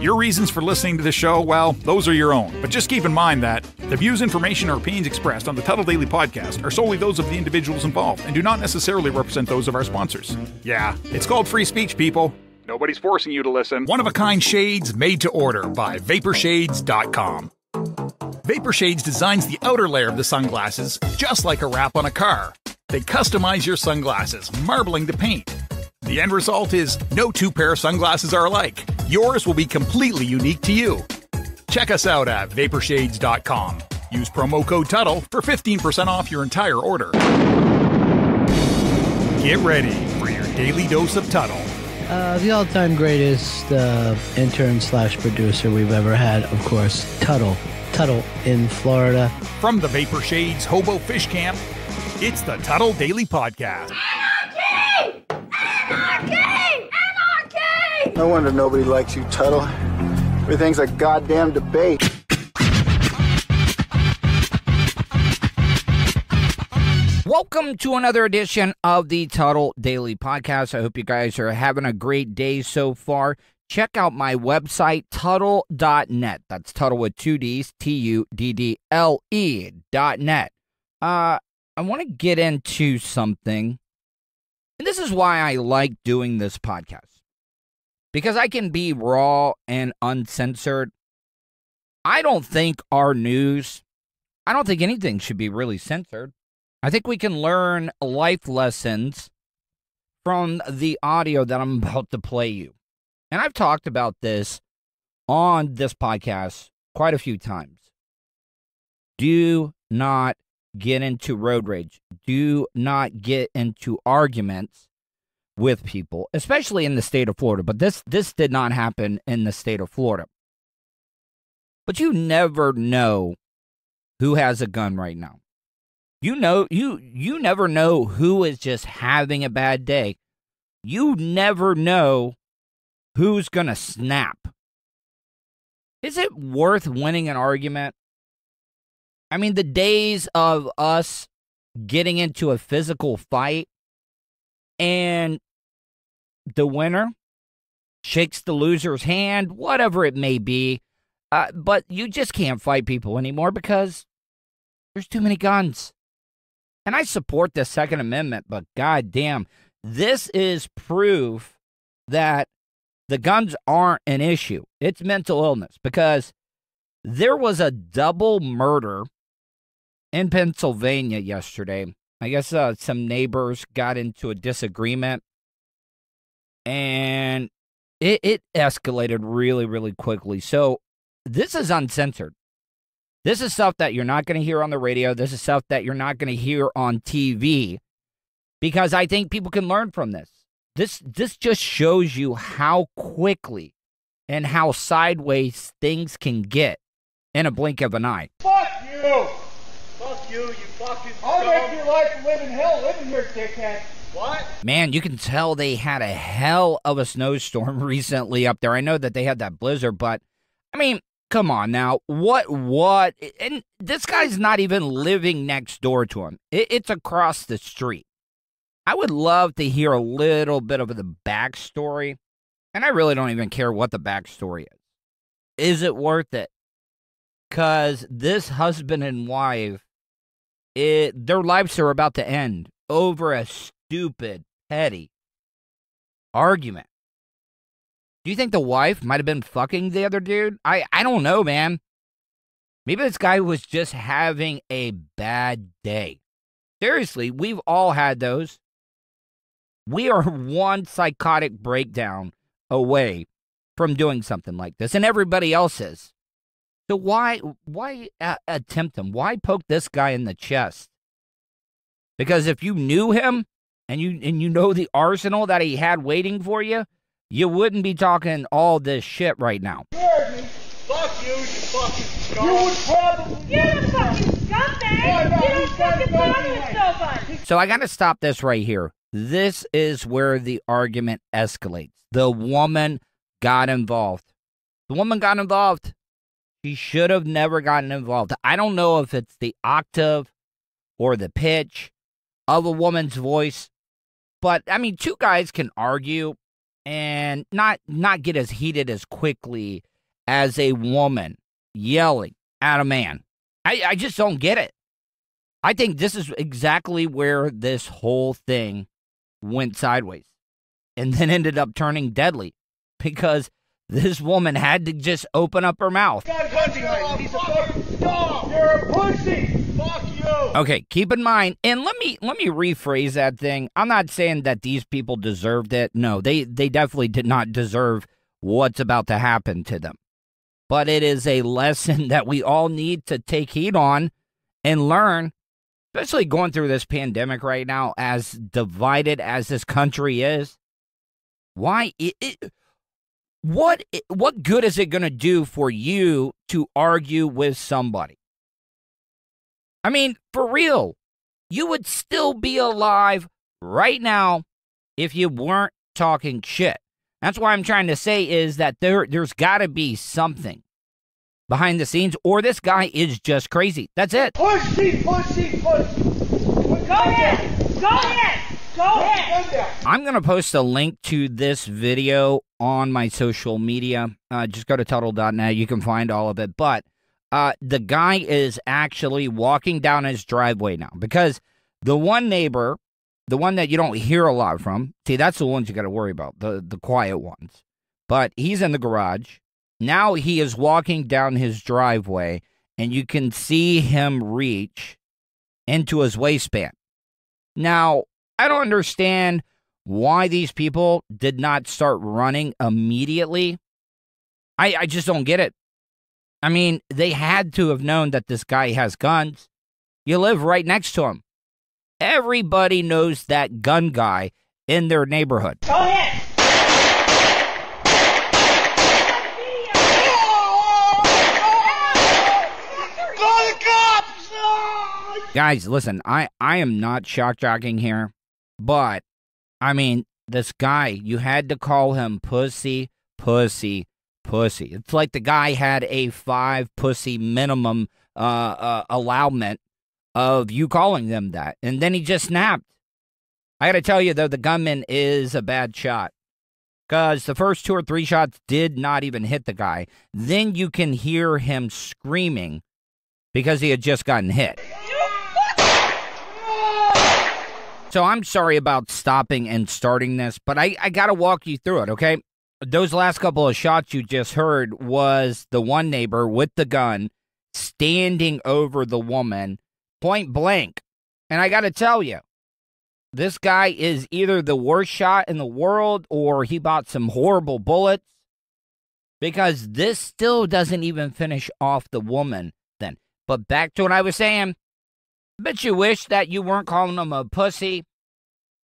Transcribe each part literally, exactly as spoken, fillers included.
Your reasons for listening to this show, well, those are your own. But just keep in mind that the views, information, or opinions expressed on the Tuddle Daily podcast are solely those of the individuals involved and do not necessarily represent those of our sponsors. Yeah, it's called free speech, people. Nobody's forcing you to listen. One-of-a-kind shades made to order by Vapor Shades dot com. VaporShades designs the outer layer of the sunglasses just like a wrap on a car. They customize your sunglasses, marbling the paint. The end result is no two pair of sunglasses are alike. Yours will be completely unique to you. Check us out at Vapor Shades dot com. Use promo code Tuddle for fifteen percent off your entire order. Get ready for your daily dose of Tuddle. Uh, the all-time greatest uh, intern slash producer we've ever had, of course, Tuddle. Tuddle in Florida. From the Vapor Shades Hobo Fish Camp, it's the Tuddle Daily Podcast. Anarchy! Anarchy! Anarchy! No wonder nobody likes you, Tuddle. Everything's a goddamn debate. Welcome to another edition of the Tuddle Daily Podcast. I hope you guys are having a great day so far. Check out my website, Tuddle dot net. That's Tuddle with two D's, T U D D L E dot net. Uh, I want to get into something, and this is why I like doing this podcast, because I can be raw and uncensored. I don't think our news, I don't think anything should be really censored. I think we can learn life lessons from the audio that I'm about to play you. And I've talked about this on this podcast quite a few times. Do not get into road rage. Do not get into arguments with people, especially in the state of Florida. But this, this did not happen in the state of Florida. But you never know who has a gun right now. You know, you, you never know who is just having a bad day. You never know who's going to snap. Is it worth winning an argument? I mean, the days of us getting into a physical fight and the winner shakes the loser's hand, whatever it may be, uh, but you just can't fight people anymore because there's too many guns. And I support the Second Amendment, but goddamn, this is proof that the guns aren't an issue. It's mental illness, because there was a double murder in Pennsylvania yesterday. I guess uh, some neighbors got into a disagreement, and it, it escalated really, really quickly. So this is uncensored. This is stuff that you're not going to hear on the radio. This is stuff that you're not going to hear on T V, because I think people can learn from this. This this just shows you how quickly and how sideways things can get in a blink of an eye. Fuck you! Fuck you, you fucking I'll dumb. Make your life live in hell, live in here, dickhead. What? Man, you can tell they had a hell of a snowstorm recently up there. I know that they had that blizzard, but, I mean, come on now. What, what? And this guy's not even living next door to him. It, it's across the street. I would love to hear a little bit of the backstory, and I really don't even care what the backstory is. Is it worth it? Because this husband and wife, it, their lives are about to end over a stupid, petty argument. Do you think the wife might have been fucking the other dude? I, I don't know, man. Maybe this guy was just having a bad day. Seriously, we've all had those. We are one psychotic breakdown away from doing something like this, and everybody else is. So why why uh, attempt him? Why poke this guy in the chest? Because if you knew him and you and you know the arsenal that he had waiting for you, you wouldn't be talking all this shit right now. You heard me. Fuck you, you fucking scum. You would probably You're the fucking scumbag. No, no, you don't fucking talk with nobody. So I got to stop this right here. This is where the argument escalates. The woman got involved. The woman got involved. She should have never gotten involved. I don't know if it's the octave or the pitch of a woman's voice, but, I mean, two guys can argue and not not get as heated as quickly as a woman yelling at a man. I, I just don't get it. I think this is exactly where this whole thing went sideways and then ended up turning deadly, because this woman had to just open up her mouth. You're a pussy. Fuck you. Okay, keep in mind, and let me let me rephrase that thing. I'm not saying that these people deserved it. No, they, they definitely did not deserve what's about to happen to them. But it is a lesson that we all need to take heed on and learn, especially going through this pandemic right now, as divided as this country is. Why? It, it, what, what good is it going to do for you to argue with somebody? I mean, for real, you would still be alive right now if you weren't talking shit. That's why I'm trying to say is that there, there's got to be something behind the scenes, or this guy is just crazy. That's it. Pussy, pussy, pussy. Go ahead. Go ahead. Go ahead. I'm going to post a link to this video on my social media. Uh, just go to Tuddle dot net. You can find all of it. But uh, the guy is actually walking down his driveway now, because the one neighbor, the one that you don't hear a lot from, see, that's the ones you got to worry about, the, the quiet ones. But he's in the garage. Now he is walking down his driveway, and you can see him reach into his waistband. Now, I don't understand why these people did not start running immediately. I, I just don't get it. I mean, they had to have known that this guy has guns. You live right next to him. Everybody knows that gun guy in their neighborhood. Go ahead. Call the cops! Oh. Guys, listen, I, I am not shock jocking here, but, I mean, this guy, you had to call him pussy, pussy, pussy. It's like the guy had a five pussy minimum uh, uh, allowment of you calling them that. And then he just snapped. I gotta tell you, though, the gunman is a bad shot, because the first two or three shots did not even hit the guy. Then you can hear him screaming because he had just gotten hit. So I'm sorry about stopping and starting this, but I, I gotta walk you through it, okay? Those last couple of shots you just heard was the one neighbor with the gun standing over the woman, point blank. And I got to tell you, this guy is either the worst shot in the world or he bought some horrible bullets, because this still doesn't even finish off the woman then. But back to what I was saying, bet you wish that you weren't calling him a pussy.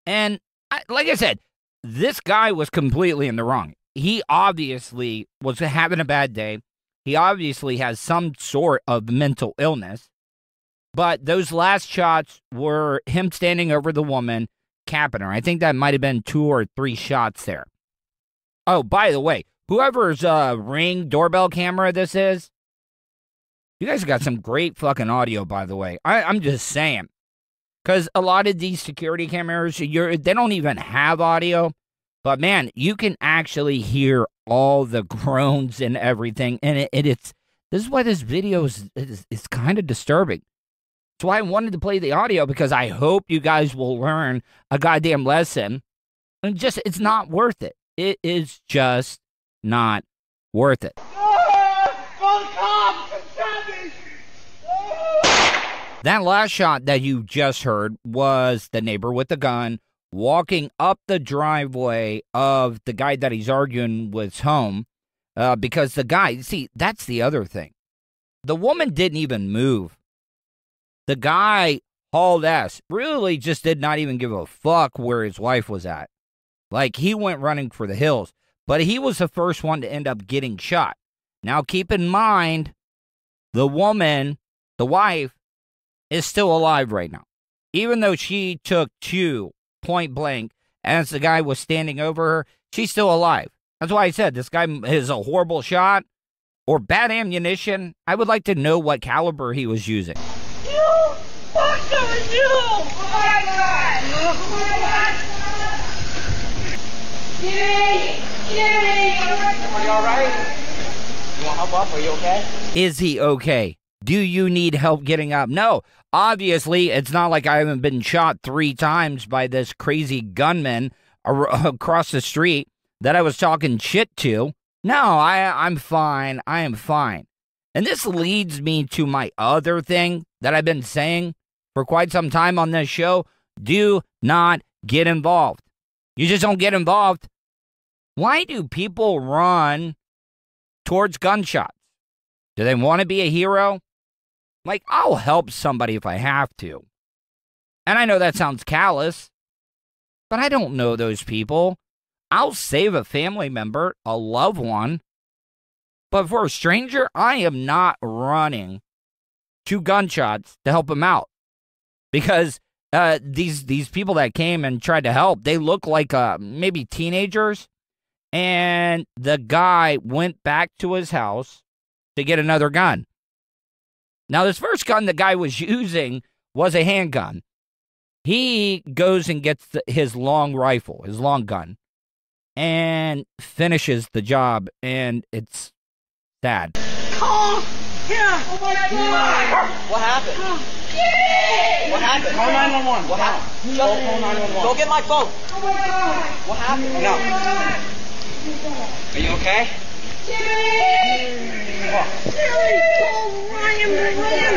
And I, like I said, this guy was completely in the wrong. He obviously was having a bad day. He obviously has some sort of mental illness. But those last shots were him standing over the woman, capping her. I think that might have been two or three shots there. Oh, by the way, whoever's uh, Ring doorbell camera this is, you guys got some great fucking audio, by the way. I, I'm just saying. Because a lot of these security cameras, you're, they don't even have audio. But, man, you can actually hear all the groans and everything. And it, it, it's this is why this video is, is, is kind of disturbing. That's why I wanted to play the audio, because I hope you guys will learn a goddamn lesson. And just, it's not worth it. It is just not worth it. That last shot that you just heard was the neighbor with the gun walking up the driveway of the guy that he's arguing with's home. Uh, because the guy, see, that's the other thing. The woman didn't even move. The guy hauled ass, really just did not even give a fuck where his wife was at. Like, he went running for the hills, but he was the first one to end up getting shot. Now, keep in mind, the woman, the wife, is still alive right now, even though she took two point blank as the guy was standing over her. She's still alive. That's why I said this guy is a horrible shot or bad ammunition. I would like to know what caliber he was using. You! Oh my God! Oh my God! Are you all right? You want help up? Are you okay? Is he okay? Do you need help getting up? No. Obviously, it's not like I haven't been shot three times by this crazy gunman across the street that I was talking shit to. No, I, I'm fine. I am fine. And this leads me to my other thing that I've been saying for quite some time on this show. Do not get involved. You just don't get involved. Why do people run towards gunshots? Do they want to be a hero? Like, I'll help somebody if I have to. And I know that sounds callous, but I don't know those people. I'll save a family member, a loved one, but for a stranger, I am not running to gunshots to help him out. Because uh, these, these people that came and tried to help, they look like uh, maybe teenagers. And the guy went back to his house to get another gun. Now, this first gun the guy was using was a handgun. He goes and gets the, his long rifle, his long gun, and finishes the job, and it's sad. Call! Yeah! Oh my God! What happened? Yeah. What happened? Call nine one one. What happened? Go call nine one one. Go get my phone. Oh my God! What happened? No. Are you okay? Jimmy! Oh. Jimmy! Call Ryan! Ryan!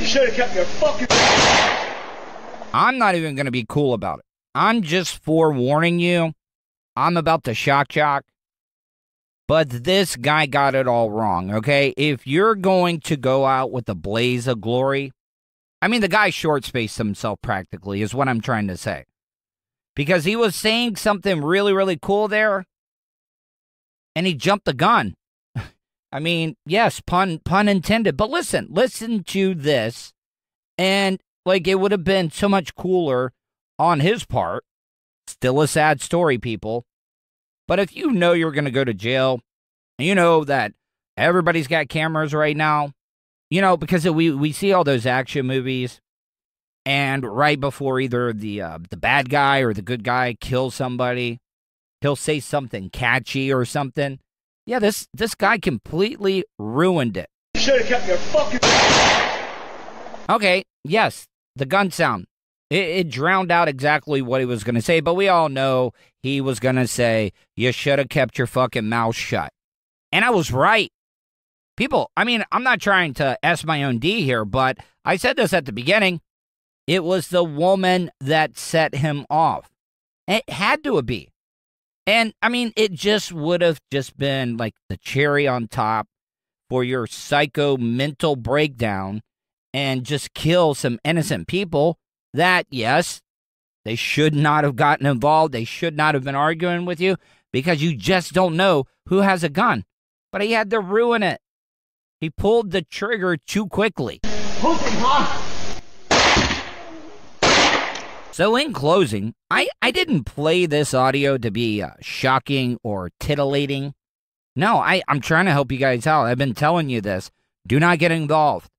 You should have kept your fucking... I'm not even going to be cool about it. I'm just forewarning you. I'm about to shock jock. But this guy got it all wrong, okay? If you're going to go out with a blaze of glory... I mean, the guy short-spaced himself practically is what I'm trying to say. Because he was saying something really, really cool there, and he jumped the gun. I mean, yes, pun, pun intended. But listen, listen to this, and, like, it would have been so much cooler on his part. Still a sad story, people. But if you know you're going to go to jail, and you know that everybody's got cameras right now, you know, because we, we see all those action movies, and right before either the uh, the bad guy or the good guy kills somebody, he'll say something catchy or something. Yeah, this, this guy completely ruined it. You should have kept your fucking... Okay, yes, the gun sound. It, it drowned out exactly what he was going to say, but we all know he was going to say, you should have kept your fucking mouth shut. And I was right. People, I mean, I'm not trying to S my own D here, but I said this at the beginning. It was the woman that set him off. It had to be. And, I mean, it just would have just been like the cherry on top for your psycho mental breakdown and just kill some innocent people that, yes, they should not have gotten involved. They should not have been arguing with you because you just don't know who has a gun. But he had to ruin it. He pulled the trigger too quickly. So in closing, I, I didn't play this audio to be uh, shocking or titillating. No, I, I'm trying to help you guys out. I've been telling you this. Do not get involved.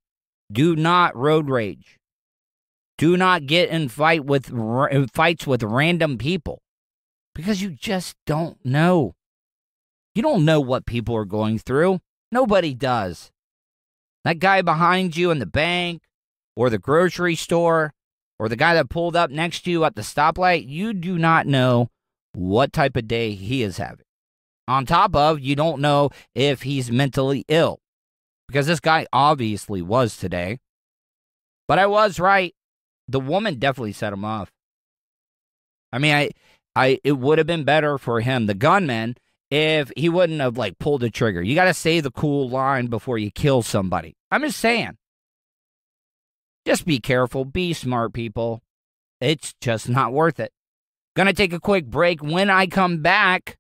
Do not road rage. Do not get in fight with in fights with random people. Because you just don't know. You don't know what people are going through. Nobody does. That guy behind you in the bank or the grocery store or the guy that pulled up next to you at the stoplight, you do not know what type of day he is having. On top of, you don't know if he's mentally ill because this guy obviously was today. But I was right. The woman definitely set him off. I mean, I, I, it would have been better for him, the gunman, if he wouldn't have, like, pulled the trigger. You got to say the cool line before you kill somebody. I'm just saying. Just be careful. Be smart, people. It's just not worth it. Going to take a quick break. When I come back,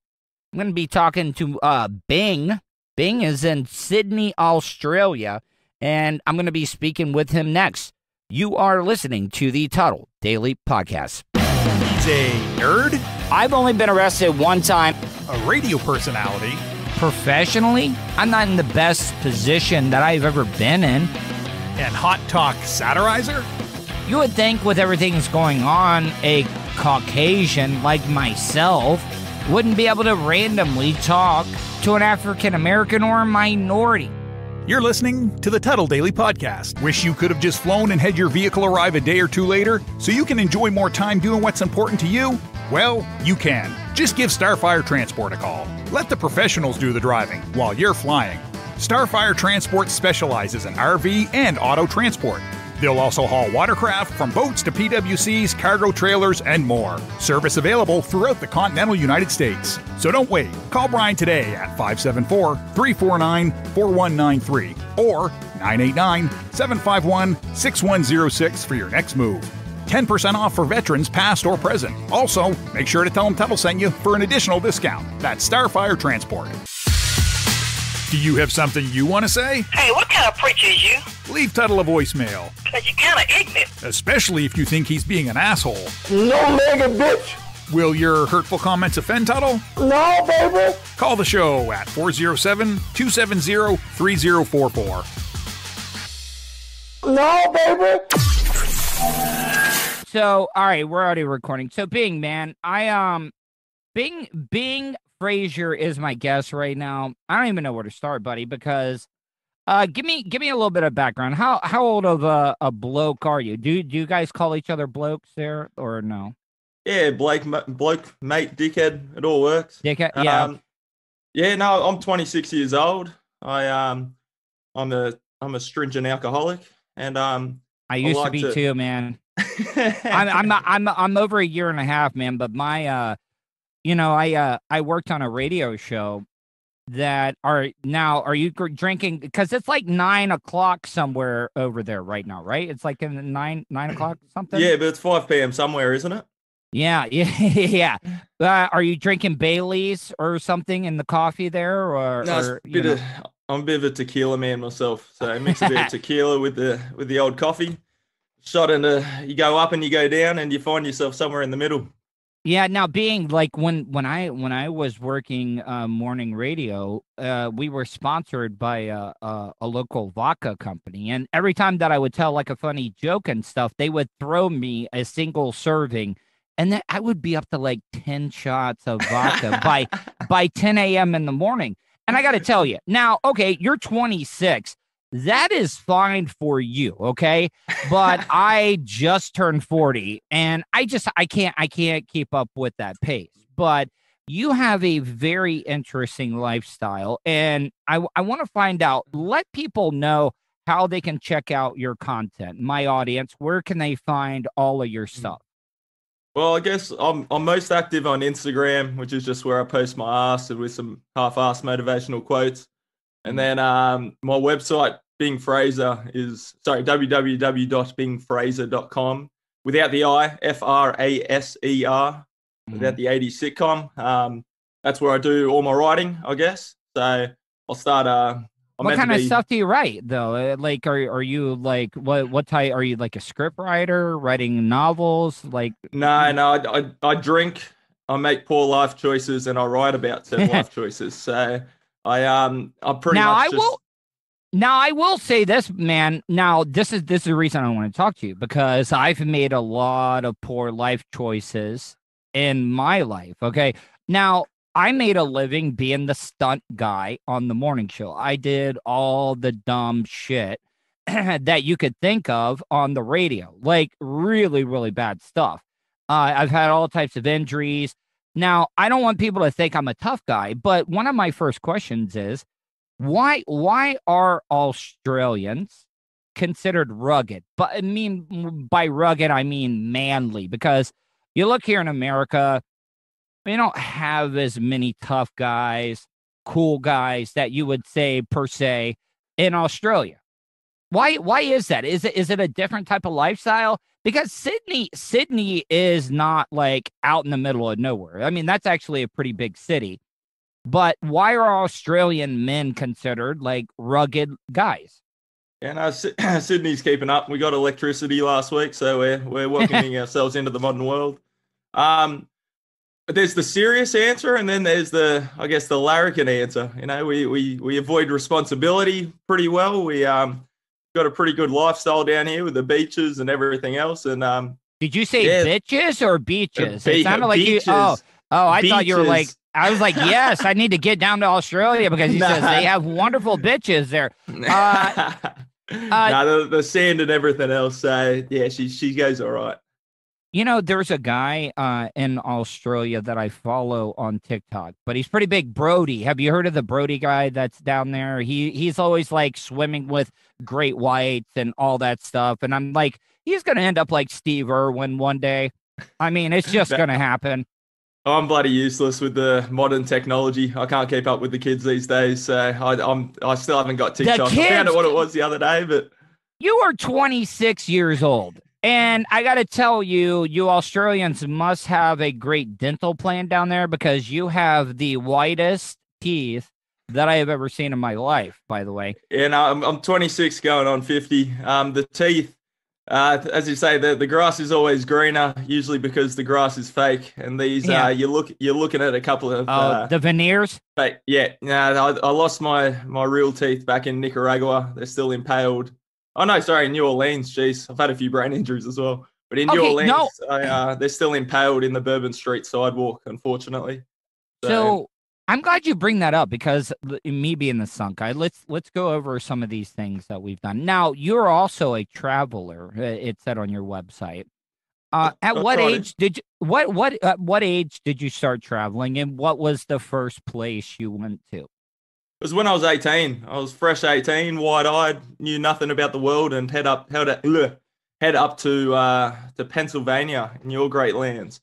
I'm going to be talking to uh, Bing. Bing is in Sydney, Australia, and I'm going to be speaking with him next. You are listening to the Tuddle Daily Podcast. He's a nerd. I've only been arrested one time. A radio personality. Professionally, I'm not in the best position that I've ever been in. And hot talk satirizer? You would think with everything that's going on, a Caucasian like myself wouldn't be able to randomly talk to an African-American or a minority. You're listening to the Tuddle Daily Podcast. Wish you could have just flown and had your vehicle arrive a day or two later so you can enjoy more time doing what's important to you? Well, you can. Just give Starfire Transport a call. Let the professionals do the driving while you're flying. Starfire Transport specializes in R V and auto transport. They'll also haul watercraft from boats to P W Cs, cargo trailers, and more. Service available throughout the continental United States. So don't wait. Call Brian today at five seven four, three four nine, four one nine three or nine eight nine, seven five one, six one zero six for your next move. ten percent off for veterans past or present. Also, make sure to tell them Tuttle sent you for an additional discount. That's Starfire Transport. Do you have something you want to say? Hey, what kind of preacher is you? Leave Tuttle a voicemail. Because you're kind of ignorant. Especially if you think he's being an asshole. No nigga, bitch. Will your hurtful comments offend Tuttle? No, baby. Call the show at four oh seven, two seven zero, three zero four four. No, baby. So, all right, we're already recording. So, Bing, man, I, um, Bing, Bing... Fraser is my guest right now. I don't even know where to start, buddy, because uh, give me give me a little bit of background. How how old of a, a bloke are you? Do do you guys call each other blokes there or no? Yeah, Blake, bloke, mate, dickhead, it all works. Dickhead, yeah. Um, yeah, no, I'm twenty-six years old. I um, I'm a I'm a stringent alcoholic, and um, I used I like to be to... too, man. I'm I'm not, I'm I'm over a year and a half, man. But my uh. You know, I uh, I worked on a radio show that are now, are you drinking? Because it's like nine o'clock somewhere over there right now, right? It's like in the nine, nine o'clock something. Yeah, but it's five p.m. somewhere, isn't it? Yeah, yeah, yeah. Uh, are you drinking Bailey's or something in the coffee there? Or, no, or a bit of, I'm a bit of a tequila man myself. So I mix a bit of tequila with the, with the old coffee. Shot into, you go up and you go down and you find yourself somewhere in the middle. Yeah, now being like when when I when I was working uh, morning radio, uh, we were sponsored by a, a, a local vodka company, and every time that I would tell like a funny joke and stuff, they would throw me a single serving, and then I would be up to like ten shots of vodka by by ten a.m. in the morning. And I got to tell you, now, okay, you're twenty-six. That is fine for you, okay? But I just turned forty, and I just I can't I can't keep up with that pace. But you have a very interesting lifestyle, and I I want to find out. Let people know how they can check out your content. My audience, where can they find all of your stuff? Well, I guess I'm I'm most active on Instagram, which is just where I post my ass with some half-ass motivational quotes. And then um, my website, Bing Fraser, is, sorry, w w w dot bing fraser dot com. Without the I, F R A S E R, mm-hmm. without the eighties sitcom. Um, that's where I do all my writing, I guess. So I'll start. Uh, I'm what kind be... of stuff do you write, though? Like, are, are you like, what what type, are you like a script writer, writing novels? Like, No, no, I, I, I drink, I make poor life choices, and I write about certain life choices. So... I um I pretty now much I just... will now I will say this, man. Now this is this is the reason I want to talk to you, because I've made a lot of poor life choices in my life. Okay, now I made a living being the stunt guy on the morning show. I did all the dumb shit that you could think of on the radio, like really really bad stuff. Uh, I've had all types of injuries. Now, I don't want people to think I'm a tough guy, but one of my first questions is, why why are Australians considered rugged? But I mean, by rugged, I mean manly, because you look here in America, we don't have as many tough guys, cool guys that you would say, per se, in Australia. Why why is that? Is it is it a different type of lifestyle? Because Sydney Sydney is not like out in the middle of nowhere. I mean, that's actually a pretty big city. But why are Australian men considered like rugged guys? Yeah, no, Sydney's keeping up. We got electricity last week, so we're we're welcoming ourselves into the modern world. Um, there's the serious answer, and then there's the, I guess, the larrikin answer. You know, we we we avoid responsibility pretty well. We um. got a pretty good lifestyle down here with the beaches and everything else. And um, did you say yeah, bitches or beaches? Be- it sounded like beaches. you. Oh, oh, I beaches. thought you were like. I was like, yes, I need to get down to Australia because he nah. says they have wonderful bitches there. Uh, uh, no, the, the sand and everything else. So yeah, she she goes all right. You know, there's a guy uh, in Australia that I follow on TikTok, but he's pretty big. Brody. Have you heard of the Brody guy that's down there? He he's always like swimming with great whites and all that stuff. And I'm like, he's going to end up like Steve Irwin one day. I mean, it's just going to happen. I'm bloody useless with the modern technology. I can't keep up with the kids these days. So I, I'm, I still haven't got TikTok. Kids, I found out what it was the other day, but you are twenty-six years old. And I got to tell you, you Australians must have a great dental plan down there because you have the whitest teeth that I have ever seen in my life, by the way. And I'm, I'm twenty-six going on fifty. Um, the teeth. Uh, as you say, the, the grass is always greener, usually because the grass is fake. And these, yeah. uh, you look, you're looking at a couple of... Uh, uh, the veneers? But yeah, nah, I, I lost my, my real teeth back in Nicaragua. They're still impaled. Oh, no, sorry, New Orleans. Jeez, I've had a few brain injuries as well. But in okay, New Orleans, no. I, uh, they're still impaled in the Bourbon Street sidewalk, unfortunately. So... so- I'm glad you bring that up because me being the sunk guy, let's let's go over some of these things that we've done. Now, you're also a traveler. It said on your website. Uh, at I'm what age to... did you what what at what age did you start traveling, and what was the first place you went to? It was when I was eighteen. I was fresh eighteen, wide-eyed, knew nothing about the world, and head up head up, head up to uh, to Pennsylvania in your great lands.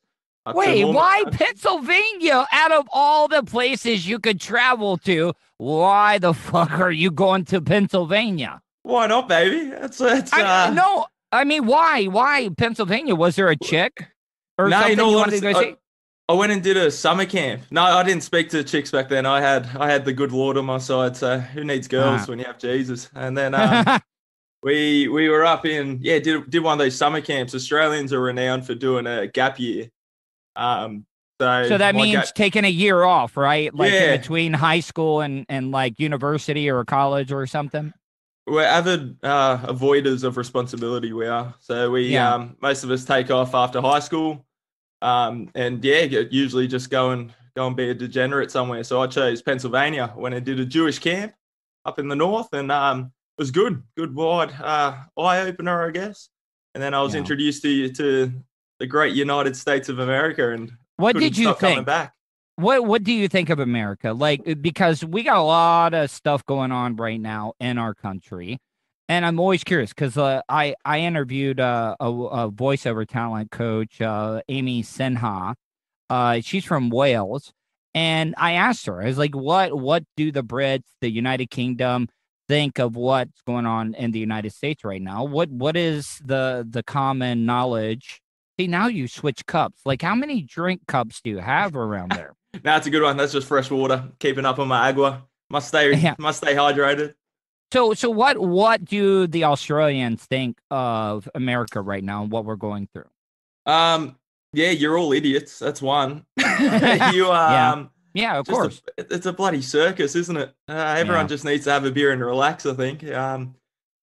Wait, why Pennsylvania? Out of all the places you could travel to, why the fuck are you going to Pennsylvania? Why not, baby? That's that's. I, uh, no, I mean, why? Why Pennsylvania? Was there a chick or no, something no, you wanted to go see? I, I went and did a summer camp. No, I didn't speak to chicks back then. I had I had the good Lord on my side. So who needs girls ah. when you have Jesus? And then um, we we were up in yeah did did one of those summer camps. Australians are renowned for doing a gap year. Um, so, so that means gap- taking a year off, right? Like yeah. in between high school and, and like university or college or something. We're avid uh, avoiders of responsibility. We are. So we, yeah. um, most of us take off after high school. Um, and yeah, usually just go and go and be a degenerate somewhere. So I chose Pennsylvania when I did a Jewish camp up in the north, and um, it was good, good wide uh, eye opener, I guess. And then I was yeah. introduced to to. the great United States of America. And what did you think? Back. What, what do you think of America? Like, because we got a lot of stuff going on right now in our country. And I'm always curious because uh, I, I interviewed uh, a, a voiceover talent coach, uh, Amy Sinha. Uh, she's from Wales. And I asked her, I was like, what, what do the Brits, the United Kingdom, think of what's going on in the United States right now? What, what is the, the common knowledge? See, now you switch cups. Like, how many drink cups do you have around there? No, that's a good one. That's just fresh water. Keeping up on my agua. Must stay, yeah. must stay hydrated. So, so what, what do the Australians think of America right now and what we're going through? Um, yeah, you're all idiots. That's one. you, yeah. um, yeah, of course. A, it's a bloody circus, isn't it? Uh, everyone yeah. just needs to have a beer and relax, I think. Um.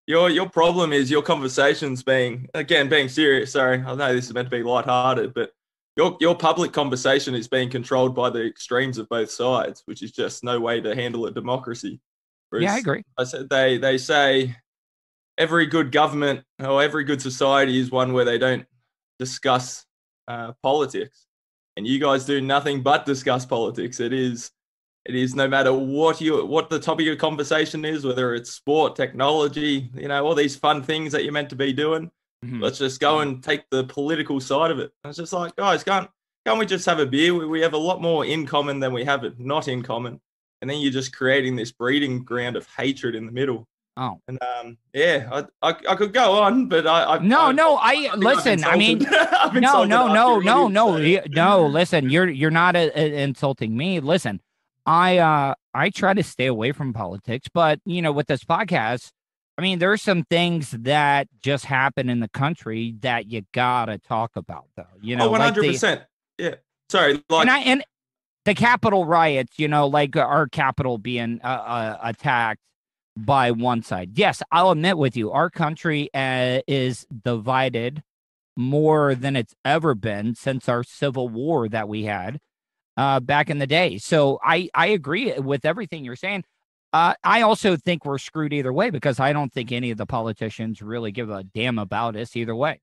Your your problem is your conversations being, again, being serious. Sorry, I know this is meant to be lighthearted, but your your public conversation is being controlled by the extremes of both sides, which is just no way to handle a democracy. Whereas, yeah, I agree. I said they they say every good government or every good society is one where they don't discuss uh, politics, and you guys do nothing but discuss politics. It is. It is no matter what you what the topic of conversation is, whether it's sport, technology, you know, all these fun things that you're meant to be doing. Mm-hmm. Let's just go and take the political side of it. And it's just like, guys, can't can't we just have a beer? We, we have a lot more in common than we have it not in common. And then you're just creating this breeding ground of hatred in the middle. Oh, and um, yeah, I, I I could go on, but I, I no I, no I, I listen. I mean, no no no no no you, no. Listen, you're you're not a, a, insulting me. Listen. I uh I try to stay away from politics, but you know, with this podcast, I mean, there's some things that just happen in the country that you gotta talk about, though. You know, one hundred percent. Yeah, sorry. Like- and, I, and the Capitol riots, you know, like our Capitol being uh, uh, attacked, by one side. Yes, I'll admit with you, our country uh, is divided more than it's ever been since our civil war that we had uh, back in the day. So I, I agree with everything you're saying. Uh, I also think we're screwed either way, because I don't think any of the politicians really give a damn about us either way.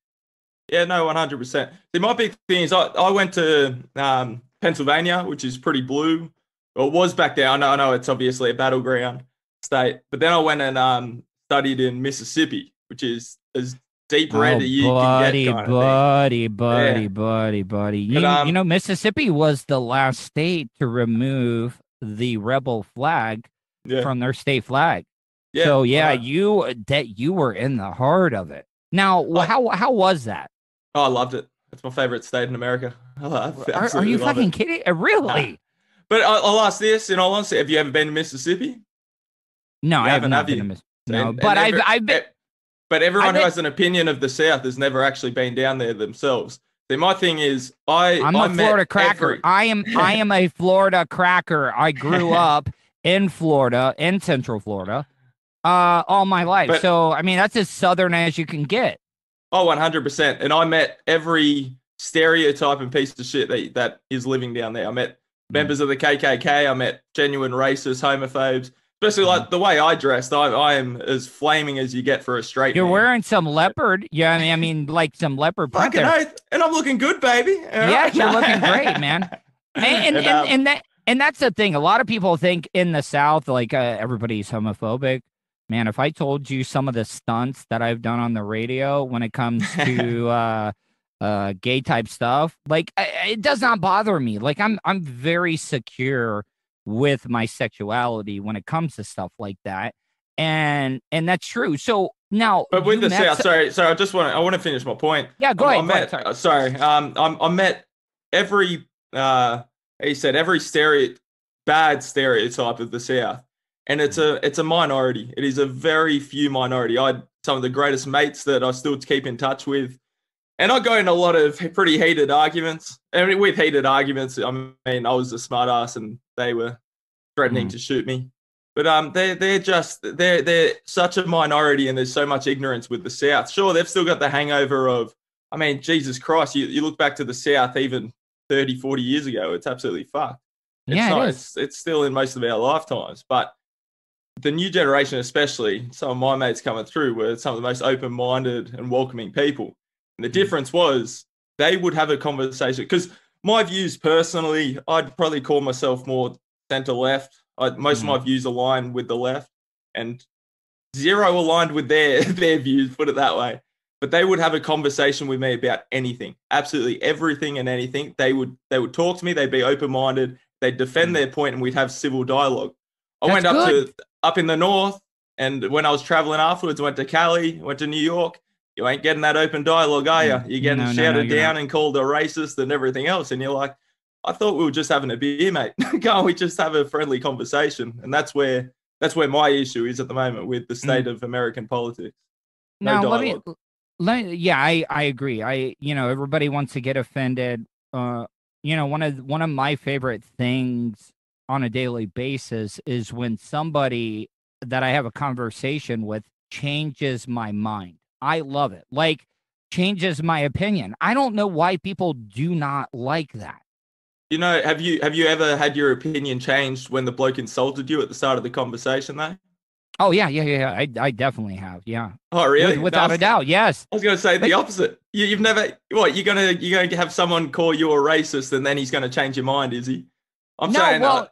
Yeah, no, one hundred percent. See, my big thing is I, I went to um, Pennsylvania, which is pretty blue. Well, it was back there. I know, I know it's obviously a battleground state. But then I went and um, studied in Mississippi, which is as deep red oh, as you buddy, can get. Kind buddy, of thing. buddy, yeah. buddy, buddy, buddy. You, um, you know, Mississippi was the last state to remove the rebel flag yeah. from their state flag. Yeah, so, yeah, right. you that you were in the heart of it. Now, I, how how was that? Oh, I loved it. It's my favorite state in America. I are, are you fucking it. kidding? Really? Nah. But I, I'll ask this, and I'll ask, have you ever been to Mississippi? No, you I haven't. Have been to Mississippi. No, and, but and every, I've, I've been. But everyone I've been, who has an opinion of the South has never actually been down there themselves. See, my thing is, I I'm I a Florida cracker. Every, I am I am a Florida cracker. I grew up in Florida, in Central Florida, uh, all my life. But, so I mean, that's as southern as you can get. Oh, one hundred percent. And I met every stereotype and piece of shit that, that is living down there. I met members of the K K K. I met genuine racists, homophobes, especially like the way I dressed. I, I am as flaming as you get for a straight You're man. wearing some leopard. Yeah, I mean, I mean like some leopard. Fucking oath. And I'm looking good, baby. All yeah, right. You're looking great, man. And, and, and, um, and, that, and that's the thing. A lot of people think in the South, like uh, everybody's homophobic. Man, if I told you some of the stunts that I've done on the radio when it comes to uh, uh, gay type stuff, like I, it does not bother me. Like I'm, I'm very secure with my sexuality when it comes to stuff like that, and and that's true. So now, but with the South, sorry, sorry, I just want, I want to finish my point. Yeah, go I, ahead. I met, go ahead, sorry, sorry um, I, I met every, uh, he said every stereo, bad stereotype of the South. And it's a it's a minority. It is a very few minority. I had some of the greatest mates that I still keep in touch with. And I go in a lot of pretty heated arguments. I mean, with heated arguments, I mean, I was a smart ass and they were threatening mm. to shoot me. But um, they're, they're just, they're, they're such a minority, and there's so much ignorance with the South. Sure, they've still got the hangover of, I mean, Jesus Christ, you, you look back to the South even thirty, forty years ago, it's absolutely fucked. It's yeah, not, it is. It's, it's still in most of our lifetimes. But the new generation, especially some of my mates coming through, were some of the most open-minded and welcoming people. And the difference was they would have a conversation, because my views personally, I'd probably call myself more center left. I, most mm-hmm. of my views align with the left, and zero aligned with their, their views, put it that way. But they would have a conversation with me about anything, absolutely everything and anything. They would, they would talk to me. They'd be open-minded. They'd defend mm-hmm. their point, and we'd have civil dialogue. I That's went up good. to up in the north, and when I was traveling afterwards, I went to Cali, went to New York. You ain't getting that open dialogue, are you? You're getting no, shouted no, no, down not. and called a racist and everything else. And you're like, I thought we were just having a beer, mate. Can't we just have a friendly conversation? And that's where that's where my issue is at the moment with the state mm. of American politics. No now, let me, let me, yeah, I, I agree. I you know, everybody wants to get offended. Uh, you know, one of one of my favorite things on a daily basis is when somebody that I have a conversation with changes my mind. I love it. Like, changes my opinion. I don't know why people do not like that. You know, have you have you ever had your opinion changed when the bloke insulted you at the start of the conversation, though? Oh, yeah, yeah, yeah. I, I definitely have, yeah. Oh, really? With, without no, was, a doubt, yes. I was going to say the opposite. You, you've never, what, you're going to you're gonna have someone call you a racist, and then he's going to change your mind, is he? I'm no, saying, well, uh,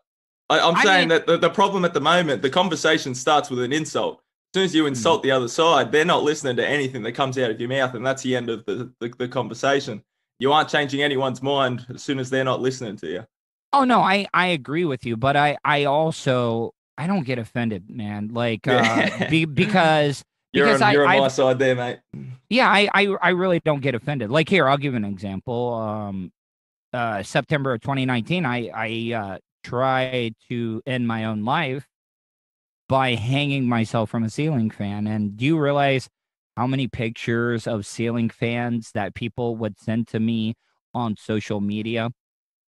I, I'm I saying mean, that the, the problem at the moment, the conversation starts with an insult. As soon as you insult the other side, they're not listening to anything that comes out of your mouth, and that's the end of the, the, the conversation. You aren't changing anyone's mind as soon as they're not listening to you. Oh, no, I, I agree with you, but I, I also, I don't get offended, man, like, uh, be, because... You're because on, I, you're on my I've, side there, mate. Yeah, I, I, I really don't get offended. Like, here, I'll give an example. Um, uh, September of twenty nineteen, I, I uh, tried to end my own life by hanging myself from a ceiling fan. And do you realize how many pictures of ceiling fans that people would send to me on social media?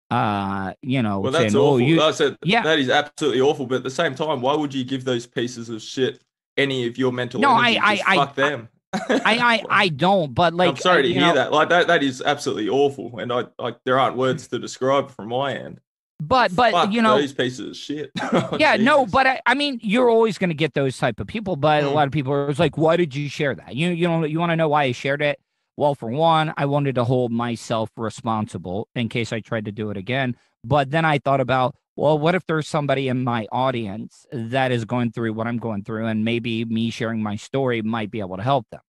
uh, you know, well, that's saying, awful. Oh, you, that's a, yeah. That is absolutely awful. But at the same time, why would you give those pieces of shit any of your mental no, energy? I, I, Just I, fuck I, them. I, I, I don't, but like, I'm sorry to hear know, that. Like that, that is absolutely awful. And I, like, there aren't words to describe from my end. But, but Fuck you know, these pieces of shit. Oh, yeah, Jesus. no, but I, I mean, you're always going to get those type of people. But mm. a lot of people are like, why did you share that? You, you know, you want to know why I shared it? Well, for one, I wanted to hold myself responsible in case I tried to do it again. But then I thought about, well, what if there's somebody in my audience that is going through what I'm going through, and maybe me sharing my story might be able to help them.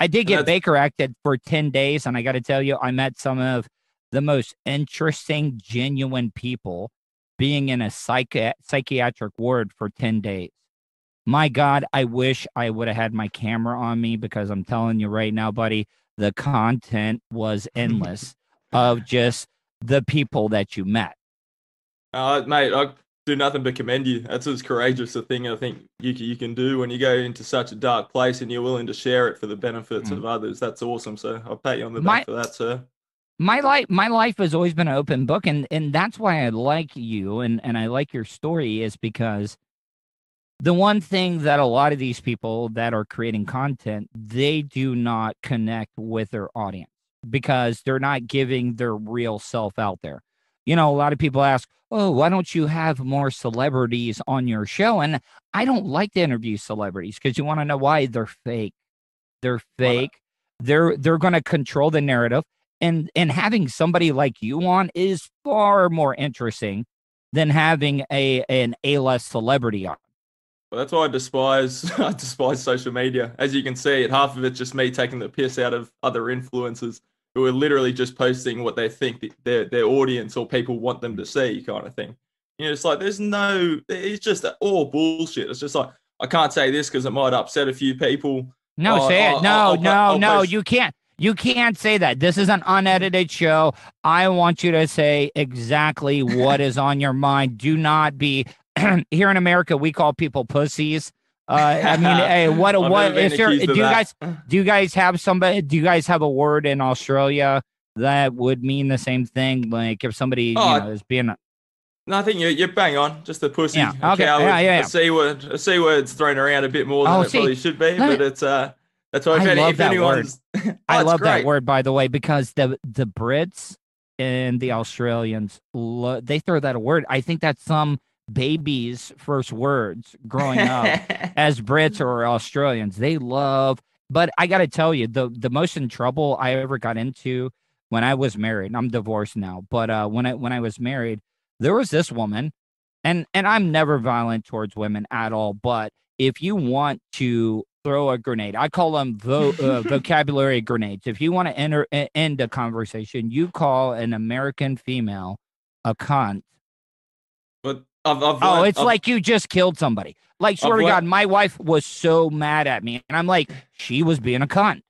I did get Baker acted for ten days, and I got to tell you, I met some of the most interesting, genuine people being in a psychi- psychiatric ward for ten days. My God, I wish I would have had my camera on me, because I'm telling you right now, buddy, the content was endless of just the people that you met. Uh, mate, I do nothing but commend you. That's as courageous a thing I think you, you can do when you go into such a dark place and you're willing to share it for the benefits mm. of others. That's awesome, sir. I'll pat you on the back my- for that, sir. My life, my life has always been an open book, and, and that's why I like you and, and I like your story, is because the one thing that a lot of these people that are creating content, they do not connect with their audience because they're not giving their real self out there. You know, a lot of people ask, oh, why don't you have more celebrities on your show? And I don't like to interview celebrities because you want to know why. They're fake. They're fake. They're they're going to control the narrative. And and having somebody like you on is far more interesting than having a an A-list celebrity on. Well, that's why I despise I despise social media. As you can see, half of it's just me taking the piss out of other influencers who are literally just posting what they think the, their their audience or people want them to see, kind of thing. You know, it's like there's no, it's just all bullshit. It's just like, I can't say this because it might upset a few people. No, oh, say it. Oh, no, I'll, I'll, no, I'll no, post- you can't. You can't say that. This is an unedited show. I want you to say exactly what is on your mind. Do not be here in America. We call people pussies. Uh, I mean, hey, what? what is there? Do you guys? Do you guys have somebody? Do you guys have a word in Australia that would mean the same thing? Like if somebody oh, you know, is being. A, No, I think you're, you're bang on. Just a pussy. Yeah. Okay. Coward, yeah, yeah, yeah. A C word. A C word's thrown around a bit more than oh, it see, probably should be, but it's uh. That's why I love if that anyone's... word. I oh, love great. that word, by the way, because the the Brits and the Australians, lo- they throw that a word. I think that's some babies' first words growing up as Brits or Australians. They love, but I got to tell you, the, the most in trouble I ever got into when I was married, and I'm divorced now, but uh, when I when I was married, there was this woman, and and I'm never violent towards women at all, but if you want to throw a grenade. I call them vo- uh, vocabulary grenades. If you want to enter end a conversation, you call an American female a cunt. But I've, I've oh, learned, it's I've, like you just killed somebody. Like, swear I've to God, learned, my wife was so mad at me, and I'm like, she was being a cunt.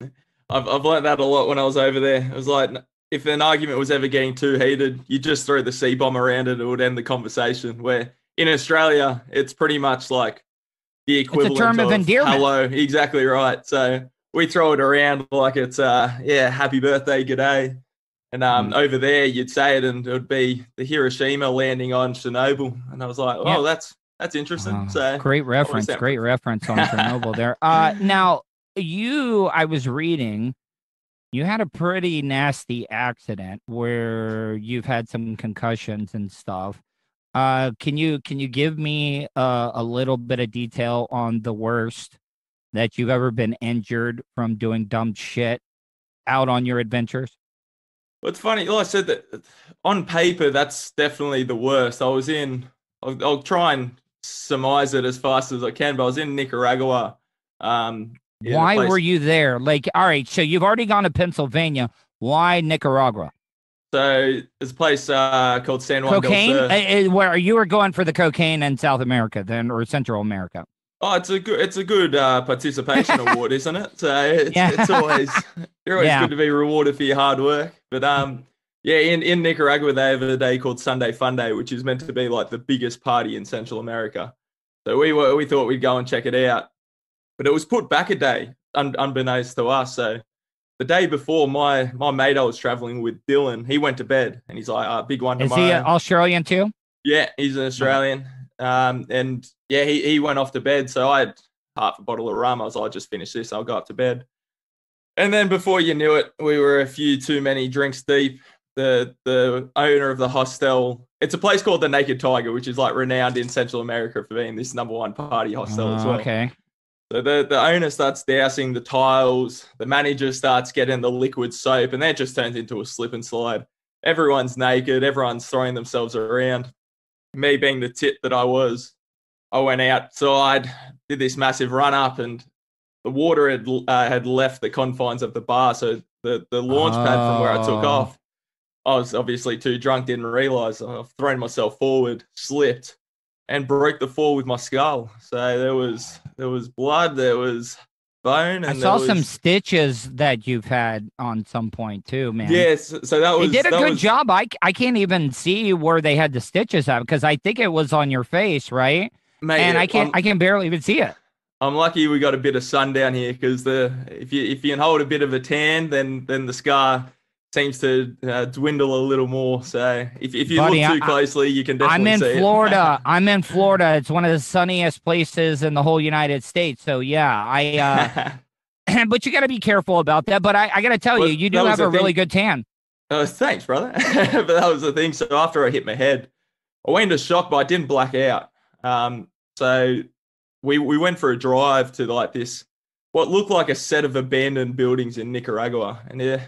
I've I've learned that a lot when I was over there. It was like, if an argument was ever getting too heated, you just throw the C bomb around it, and it would end the conversation. Where in Australia, it's pretty much like. The equivalent it's a term of, of endearment. Hello, exactly right. So we throw it around like it's, uh, yeah, happy birthday, good day. And um, mm. over there, you'd say it, and it would be the Hiroshima landing on Chernobyl. And I was like, oh, yeah. that's that's interesting. Uh, so great reference, great reference on Chernobyl there. Uh, now, you, I was reading, you had a pretty nasty accident where you've had some concussions and stuff. Uh, can you can you give me uh, a little bit of detail on the worst that you've ever been injured from doing dumb shit out on your adventures? Well, it's funny. Well, I said that on paper, that's definitely the worst. I was in, I'll, I'll try and surmise it as fast as I can, but I was in Nicaragua. Um, in Why place- were you there? Like, all right, so you've already gone to Pennsylvania. Why Nicaragua? So there's a place uh, called San Juan cocaine? del Sur. Cocaine? Where you were going for the cocaine in South America then, or Central America? Oh, it's a good, it's a good uh, participation award, isn't it? So it's, yeah. it's always, you're always yeah. good to be rewarded for your hard work. But um, yeah, in, in Nicaragua they have a day called Sunday Fun Day, which is meant to be like the biggest party in Central America. So we were, we thought we'd go and check it out, but it was put back a day, un- unbeknownst to us. So the day before, my my mate I was traveling with, Dylan, he went to bed, and he's like, oh, big one tomorrow. Is he an Australian too? Yeah, he's an Australian. Um, and yeah, he, he went off to bed. So I had half a bottle of rum. I was like, I'll just finish this. I'll go up to bed. And then before you knew it, we were a few too many drinks deep. The the owner of the hostel, it's a place called the Naked Tiger, which is like renowned in Central America for being this number one party hostel oh, as well. Okay. So the, the owner starts dousing the tiles. The manager starts getting the liquid soap, and that just turns into a slip and slide. Everyone's naked. Everyone's throwing themselves around. Me being the tit that I was, I went outside, did this massive run up, and the water had uh, had left the confines of the bar. So the, the launch oh. pad from where I took off, I was obviously too drunk, didn't realize. I've thrown myself forward, slipped, and broke the fall with my skull. So there was there was blood, there was bone. And I saw there was... some stitches that you've had on some point too, man. Yes, so that was... They did a good was... job. I, I can't even see where they had the stitches out because I think it was on your face, right? Mate, and I can't, I can barely even see it. I'm lucky we got a bit of sun down here because the if you if you can hold a bit of a tan, then then the scar seems to uh, dwindle a little more. So if if you Buddy, look too I, closely, you can definitely see it. I'm in Florida. I'm in Florida. It's one of the sunniest places in the whole United States. So yeah, I. Uh, but you got to be careful about that. But I, I got to tell well, you, you do have a really good tan. Uh, thanks, brother. But that was the thing. So after I hit my head, I went into shock, but I didn't black out. Um, so. We we went for a drive to like this, what looked like a set of abandoned buildings in Nicaragua, and uh,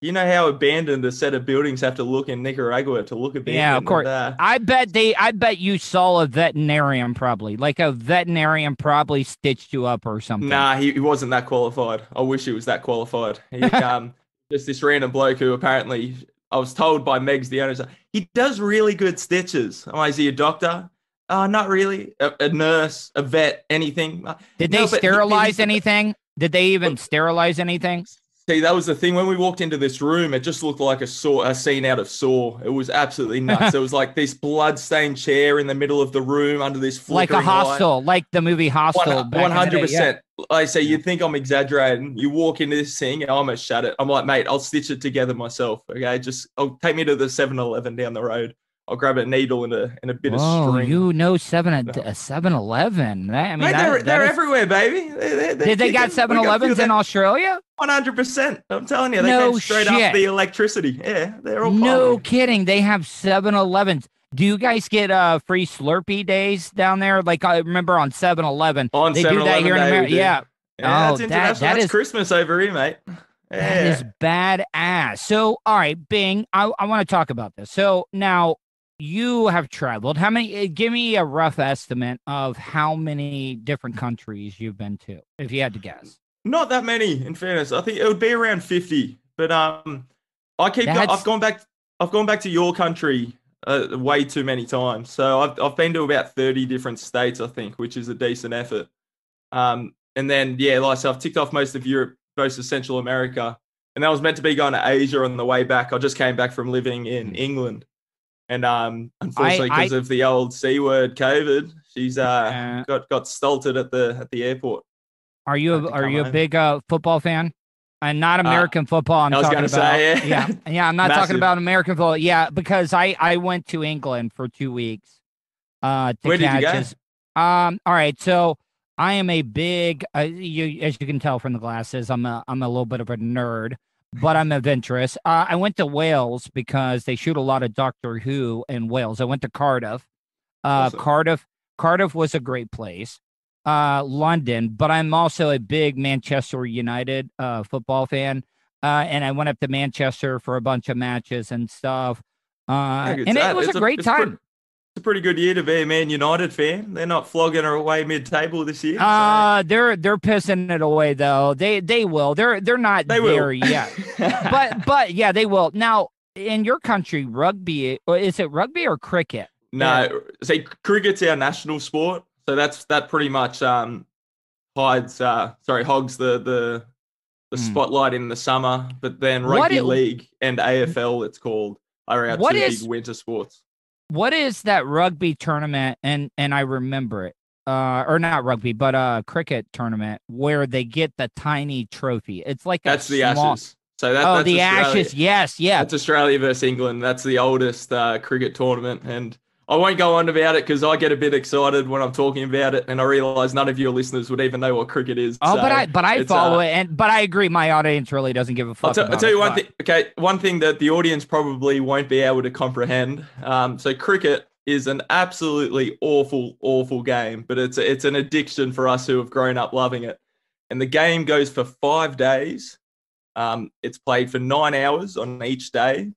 you know how abandoned a set of buildings have to look in Nicaragua to look abandoned. Yeah, of course. Uh, I bet they. I bet you saw a veterinarian probably, like a veterinarian probably stitched you up or something. Nah, he, he wasn't that qualified. I wish he was that qualified. He, um, just this random bloke who apparently I was told by Megs, the owner, he does really good stitches. Oh, is he a doctor? Uh, not really. A, a nurse, a vet, anything. Did they no, sterilize he, anything? Did they even look, sterilize anything? See, that was the thing. When we walked into this room, it just looked like a saw, a scene out of Saw. It was absolutely nuts. It was like this blood-stained chair in the middle of the room under this flickering light. Like a hostel, like the movie Hostel. One hundred percent. I say you think I'm exaggerating. You walk into this thing, and I almost shut it. I'm like, mate, I'll stitch it together myself. Okay, just I'll take me to the seven eleven down the road. I'll grab a needle and a and a bit Whoa, of string. You know, seven a seven eleven. I mean, Mate, that, they're that they're is... everywhere, baby. They're, they're, they're Did they got seven elevens in Australia? One hundred percent. I'm telling you, they no came straight shit. off the electricity. Yeah, they're all. No piling. kidding. They have seven elevens. Do you guys get uh free Slurpee days down there? Like I remember on seven eleven. On they do that here in America. Yeah. yeah. Oh, that's international. That, that that's is... Christmas over here, mate. Yeah. That is badass. So, all right, Bing, I I want to talk about this. So now. You have traveled. How many? Give me a rough estimate of how many different countries you've been to, if you had to guess. Not that many, in fairness. I think it would be around fifty. But um, I keep. Go, I've gone back. I've gone back to your country uh, way too many times. So I've I've been to about thirty different states, I think, which is a decent effort. Um, and then yeah, like so I've ticked off most of Europe, most of Central America, and that was meant to be going to Asia on the way back. I just came back from living in England. And um, unfortunately, because of the old C word, COVID, she's uh, uh, got got stolted at the at the airport. Are you a, are you home. a big uh, football fan? And not American uh, football. I'm I was talking about. Say, yeah. yeah, yeah, I'm not Massive. talking about American football. Yeah, because I, I went to England for two weeks. Uh, to Where catch did you go? Um, all right, so I am a big. Uh, you as you can tell from the glasses, I'm a I'm a little bit of a nerd. But I'm adventurous. Uh, I went to Wales because they shoot a lot of Doctor Who in Wales. I went to Cardiff. Uh, awesome. Cardiff Cardiff was a great place. Uh, London. But I'm also a big Manchester United uh, football fan. Uh, and I went up to Manchester for a bunch of matches and stuff. Uh, and it was it's a great a, time. Pretty, it's a pretty good year to be a Man United fan. They're not flogging her away mid-table this year. So. Uh, they're they're pissing it away, though. They they will. They're they're not they there will. yet. But but yeah, they will. Now in your country, rugby is it rugby or cricket? No, yeah. See, cricket's our national sport, so that's that pretty much um hides uh sorry hogs the the the mm. spotlight in the summer. But then rugby is, league and A F L, it's called, are our two is, big winter sports. What is that rugby tournament? And and I remember it. uh, or not rugby, but a cricket tournament where they get the tiny trophy. It's like that's a the small... Ashes. So that, oh, that's the Australia. Ashes. Yes, yeah. That's Australia versus England. That's the oldest uh, cricket tournament, and I won't go on about it because I get a bit excited when I'm talking about it, and I realise none of your listeners would even know what cricket is. Oh, so but I but I follow uh, it, and but I agree, my audience really doesn't give a fuck. I'll, t- about I'll tell you it, one thing. Okay, one thing that the audience probably won't be able to comprehend. Um, so cricket is an absolutely awful, awful game, but it's it's an addiction for us who have grown up loving it, and the game goes for five days. Um, it's played for nine hours on each day.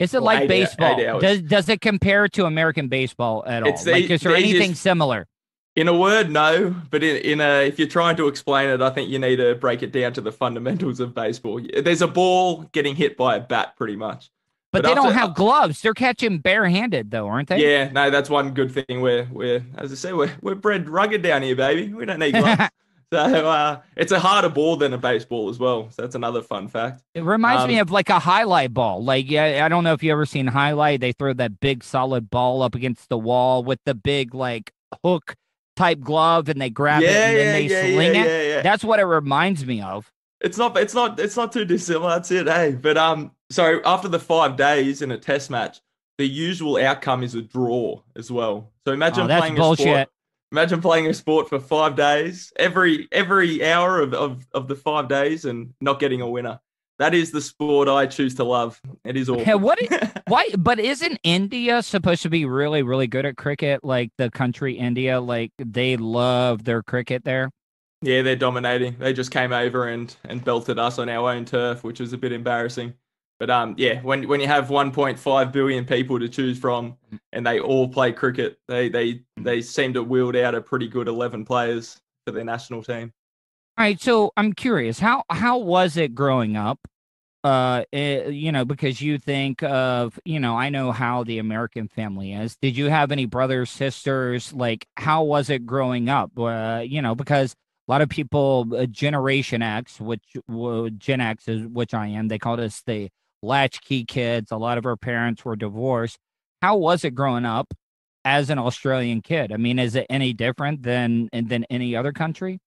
Is it like baseball? Eight hours. Does does it compare to American baseball at all? It's the, like, is there anything easiest, similar? In a word, no. But in, in a, if you're trying to explain it, I think you need to break it down to the fundamentals of baseball. There's a ball getting hit by a bat, pretty much. But, but they after, don't have gloves. They're catching barehanded, though, aren't they? Yeah, no, that's one good thing. We're we're as I say, we're we're bred rugged down here, baby. We don't need gloves. So uh, it's a harder ball than a baseball as well. So that's another fun fact. It reminds um, me of like a highlight ball. Like, I don't know if you ever seen highlight. They throw that big solid ball up against the wall with the big like hook type glove and they grab yeah, it and yeah, then they yeah, sling yeah, it. Yeah, yeah. That's what it reminds me of. It's not it's not it's not too dissimilar. That's it. Hey, but um, so after the five days in a test match, the usual outcome is a draw as well. So imagine oh, that's playing bullshit. a sport. Imagine playing a sport for five days, every every hour of, of, of the five days and not getting a winner. That is the sport I choose to love. It is awful. What is, why, but isn't India supposed to be really, really good at cricket? Like the country India, like they love their cricket there. Yeah, they're dominating. They just came over and, and belted us on our own turf, which was a bit embarrassing. But um, yeah, when when you have one point five billion people to choose from, and they all play cricket, they they they seem to wield out a pretty good eleven players for their national team. All right, so I'm curious, how how was it growing up? Uh, it, you know, because you think of, you know, I know how the American family is. Did you have any brothers, sisters? Like, how was it growing up? Uh, you know, because a lot of people, uh, Generation X, which uh, Gen X is, which I am, they called us the latchkey kids. A lot of our parents were divorced. How was it growing up as an Australian kid? I mean, is it any different than than any other country?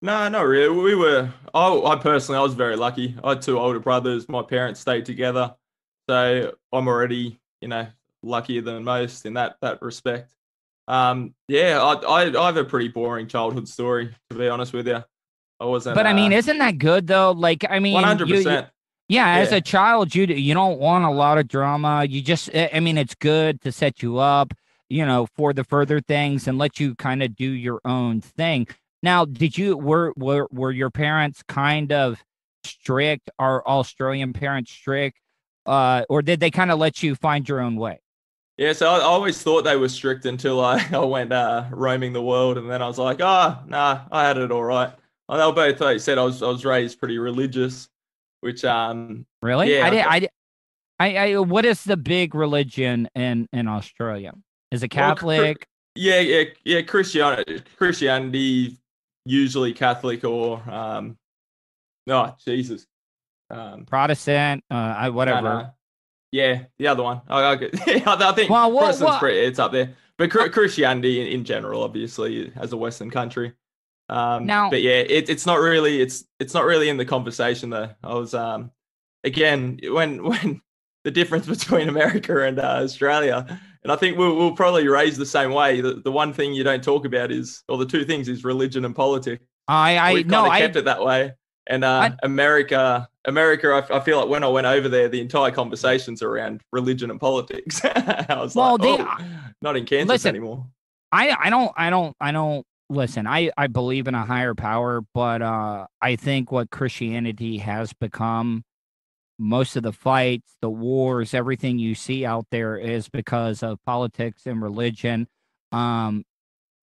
No, not really. We were, oh, I personally, I was very lucky. I had two older brothers. My parents stayed together. So I'm already, you know, luckier than most in that that respect. Um, yeah, I, I I have a pretty boring childhood story, to be honest with you. I wasn't. But I mean, uh, isn't that good, though? Like, I mean, one hundred percent. Yeah, as yeah. a child, you you don't want a lot of drama. You just, I mean, it's good to set you up, you know, for the further things and let you kind of do your own thing. Now, did you were were were your parents kind of strict? Are Australian parents strict, uh, or did they kind of let you find your own way? Yeah, so I always thought they were strict until I, I went uh, roaming the world, and then I was like, ah, oh, nah, I had it all right. And they'll both, like you said, I was I was raised pretty religious. Which um really yeah, I did I, did, I I what is the big religion in, in Australia? Is it Catholic? Well, yeah, yeah, yeah. Christianity, Christianity, usually Catholic or um, no, oh, Jesus, um, Protestant, uh, whatever. No, no. Yeah, the other one. I, I, I think well, what, Protestant's what? Pretty, it's up there, but Christianity in, in general, obviously, as a Western country. Um, now, but yeah, it, it's not really, it's, it's not really in the conversation though. I was, um, again, when, when the difference between America and uh, Australia, and I think we'll, we'll probably raise the same way. The, the one thing you don't talk about is, or the two things is religion and politics. I, I, We've no, kind of kept I, it that way. And, uh, I, America, America, I, I feel like when I went over there, the entire conversation's around religion and politics. I was well, like, they, oh, not in Kansas listen, anymore. I, I don't, I don't, I don't. Listen, I, I believe in a higher power, but uh, I think what Christianity has become, most of the fights, the wars, everything you see out there is because of politics and religion. Um,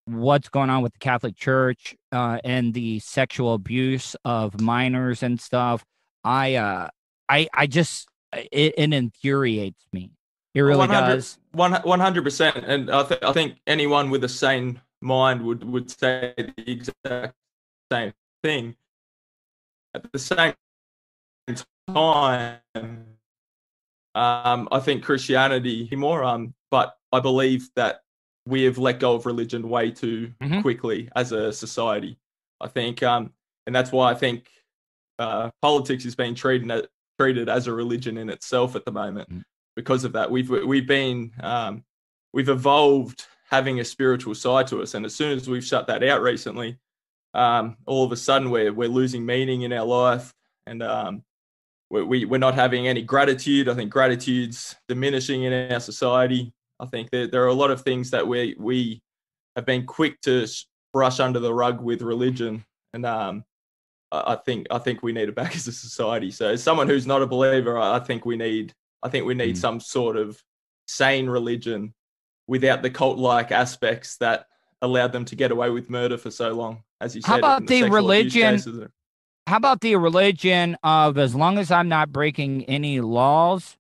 what's going on with the Catholic Church uh, and the sexual abuse of minors and stuff. I uh, I, I just, it, it infuriates me. It really does. one hundred percent. And I, th- I think anyone with a sane mind would would say the exact same thing. At the same time, um, I think Christianity more. Um, but I believe that we have let go of religion way too mm-hmm. quickly as a society, I think. Um, and that's why I think uh, politics is being treated, treated as a religion in itself at the moment. Mm-hmm. Because of that, we've we've been um, we've evolved having a spiritual side to us, and as soon as we've shut that out recently, um, all of a sudden we're we're losing meaning in our life, and um, we, we we're not having any gratitude. I think gratitude's diminishing in our society. I think that there are a lot of things that we we have been quick to brush under the rug with religion, and um, I, I think I think we need it back as a society. So, as someone who's not a believer, I, I think we need. I think we need mm. some sort of sane religion without the cult-like aspects that allowed them to get away with murder for so long, as you said. How about the, the religion? How about the religion of, as long as I'm not breaking any laws,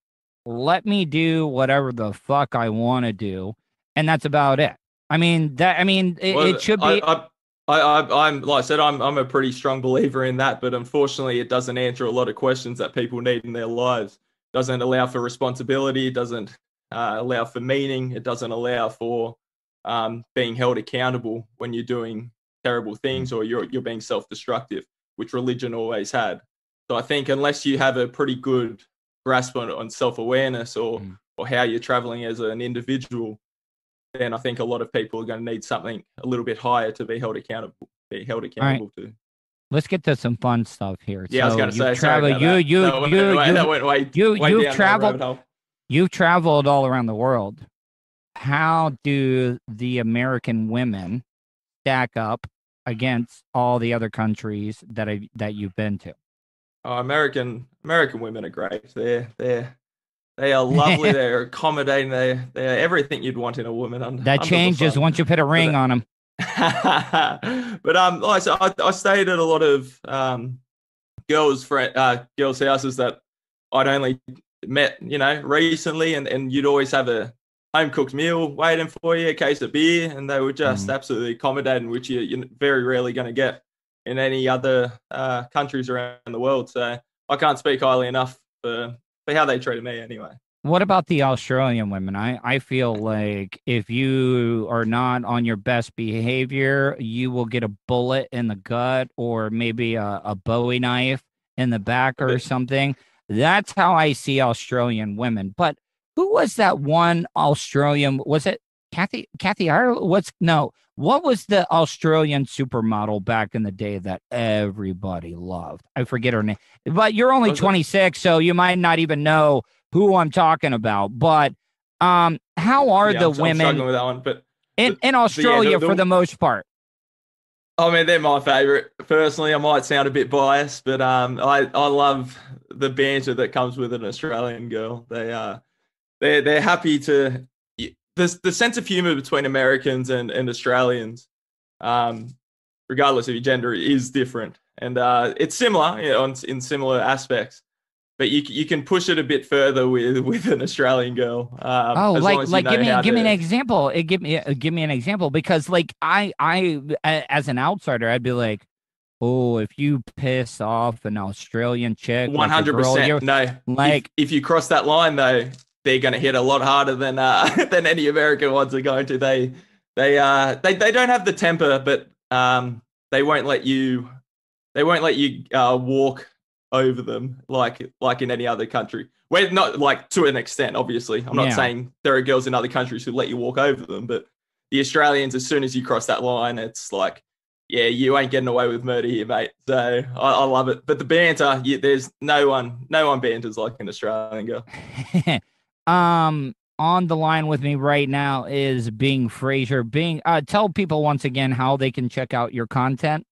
let me do whatever the fuck I want to do, and that's about it. I mean that. I mean it, well, it should be. I, I, I, I, I'm like I said, I'm I'm a pretty strong believer in that, but unfortunately, it doesn't answer a lot of questions that people need in their lives. Doesn't allow for responsibility, doesn't uh, allow for meaning, it doesn't allow for um, being held accountable when you're doing terrible things or you're you're being self-destructive, which religion always had. So I think unless you have a pretty good grasp on, on self-awareness or, mm. or how you're traveling as an individual, then I think a lot of people are going to need something a little bit higher to be held accountable, be held accountable right. to. Let's get to some fun stuff here. Yeah, so I was going to say, sorry about that. You, that went, you, that went, that went way, you, way you've traveled, you've traveled all around the world. How do the American women stack up against all the other countries that I, that you've been to? Oh, American American women are great. They're they're they are lovely. They're accommodating. They they're everything you'd want in a woman. Under, that changes once you put a ring but, on them. But um, like I, said, I, I stayed at a lot of um, girls' friend, uh, girls' houses that I'd only met, you know, recently, and, and you'd always have a home cooked meal waiting for you, a case of beer, and they were just mm. absolutely accommodating, which you, you're very rarely going to get in any other uh, countries around the world. So I can't speak highly enough for, for how they treated me, anyway. What about the Australian women? I, I feel like if you are not on your best behavior, you will get a bullet in the gut or maybe a, a Bowie knife in the back or something. That's how I see Australian women. But who was that one Australian? Was it Kathy? Kathy Ireland? What's no? What was the Australian supermodel back in the day that everybody loved? I forget her name. But you're only twenty-six, so you might not even know who I'm talking about, but um, how are yeah, the I'm, women I'm struggling with that one, but in, in Australia yeah, the, the, for the most part? I mean, they're my favorite. Personally, I might sound a bit biased, but um, I, I love the banter that comes with an Australian girl. They uh, they they're happy to the the sense of humor between Americans and, and Australians, um, regardless of your gender, is different, and uh, it's similar you know, in, in similar aspects. But you you can push it a bit further with, with an Australian girl. Um, oh, as like long as like you know give me give to... me an example. It give me uh, give me an example because like I I as an outsider I'd be like, oh, if you piss off an Australian chick, one hundred percent. No, like if, if you cross that line though, they're going to hit a lot harder than uh, than any American ones are going to. They they uh they, they don't have the temper, but um they won't let you they won't let you uh, walk over them like like in any other country. We're not like to an extent, obviously. I'm not yeah. saying there are girls in other countries who let you walk over them, but the Australians, as soon as you cross that line, it's like, yeah, you ain't getting away with murder here, mate. So I, I love it. But the banter, yeah, there's no one, no one banters like an Australian girl. um, on the line with me right now is Bing Fraser. Bing, uh, tell people once again how they can check out your content.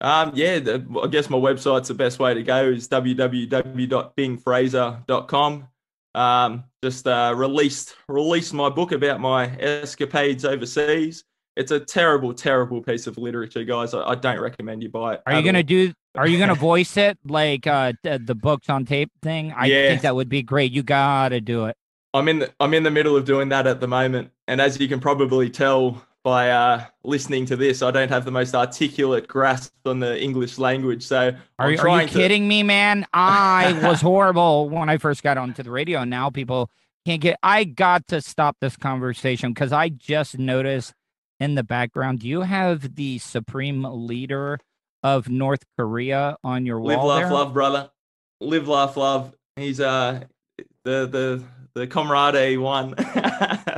Um, yeah, the, I guess my website's the best way to go is w w w dot bing fraser dot com. Um, just uh, released released my book about my escapades overseas. It's a terrible, terrible piece of literature, guys. I, I don't recommend you buy it. Are you gonna all. do? Are you gonna voice it like uh, the, the books on tape thing? I yeah. think that would be great. You gotta do it. I'm in the, I'm in the middle of doing that at the moment, and as you can probably tell by uh, listening to this, I don't have the most articulate grasp on the English language. So are, I'm are you kidding to... me, man? I was horrible when I first got onto the radio. And now people can't get, I got to stop this conversation because I just noticed in the background, you have the Supreme Leader of North Korea on your wall. Live, laugh, there? Love, brother. Live, laugh, love. He's uh the the the Comrade one.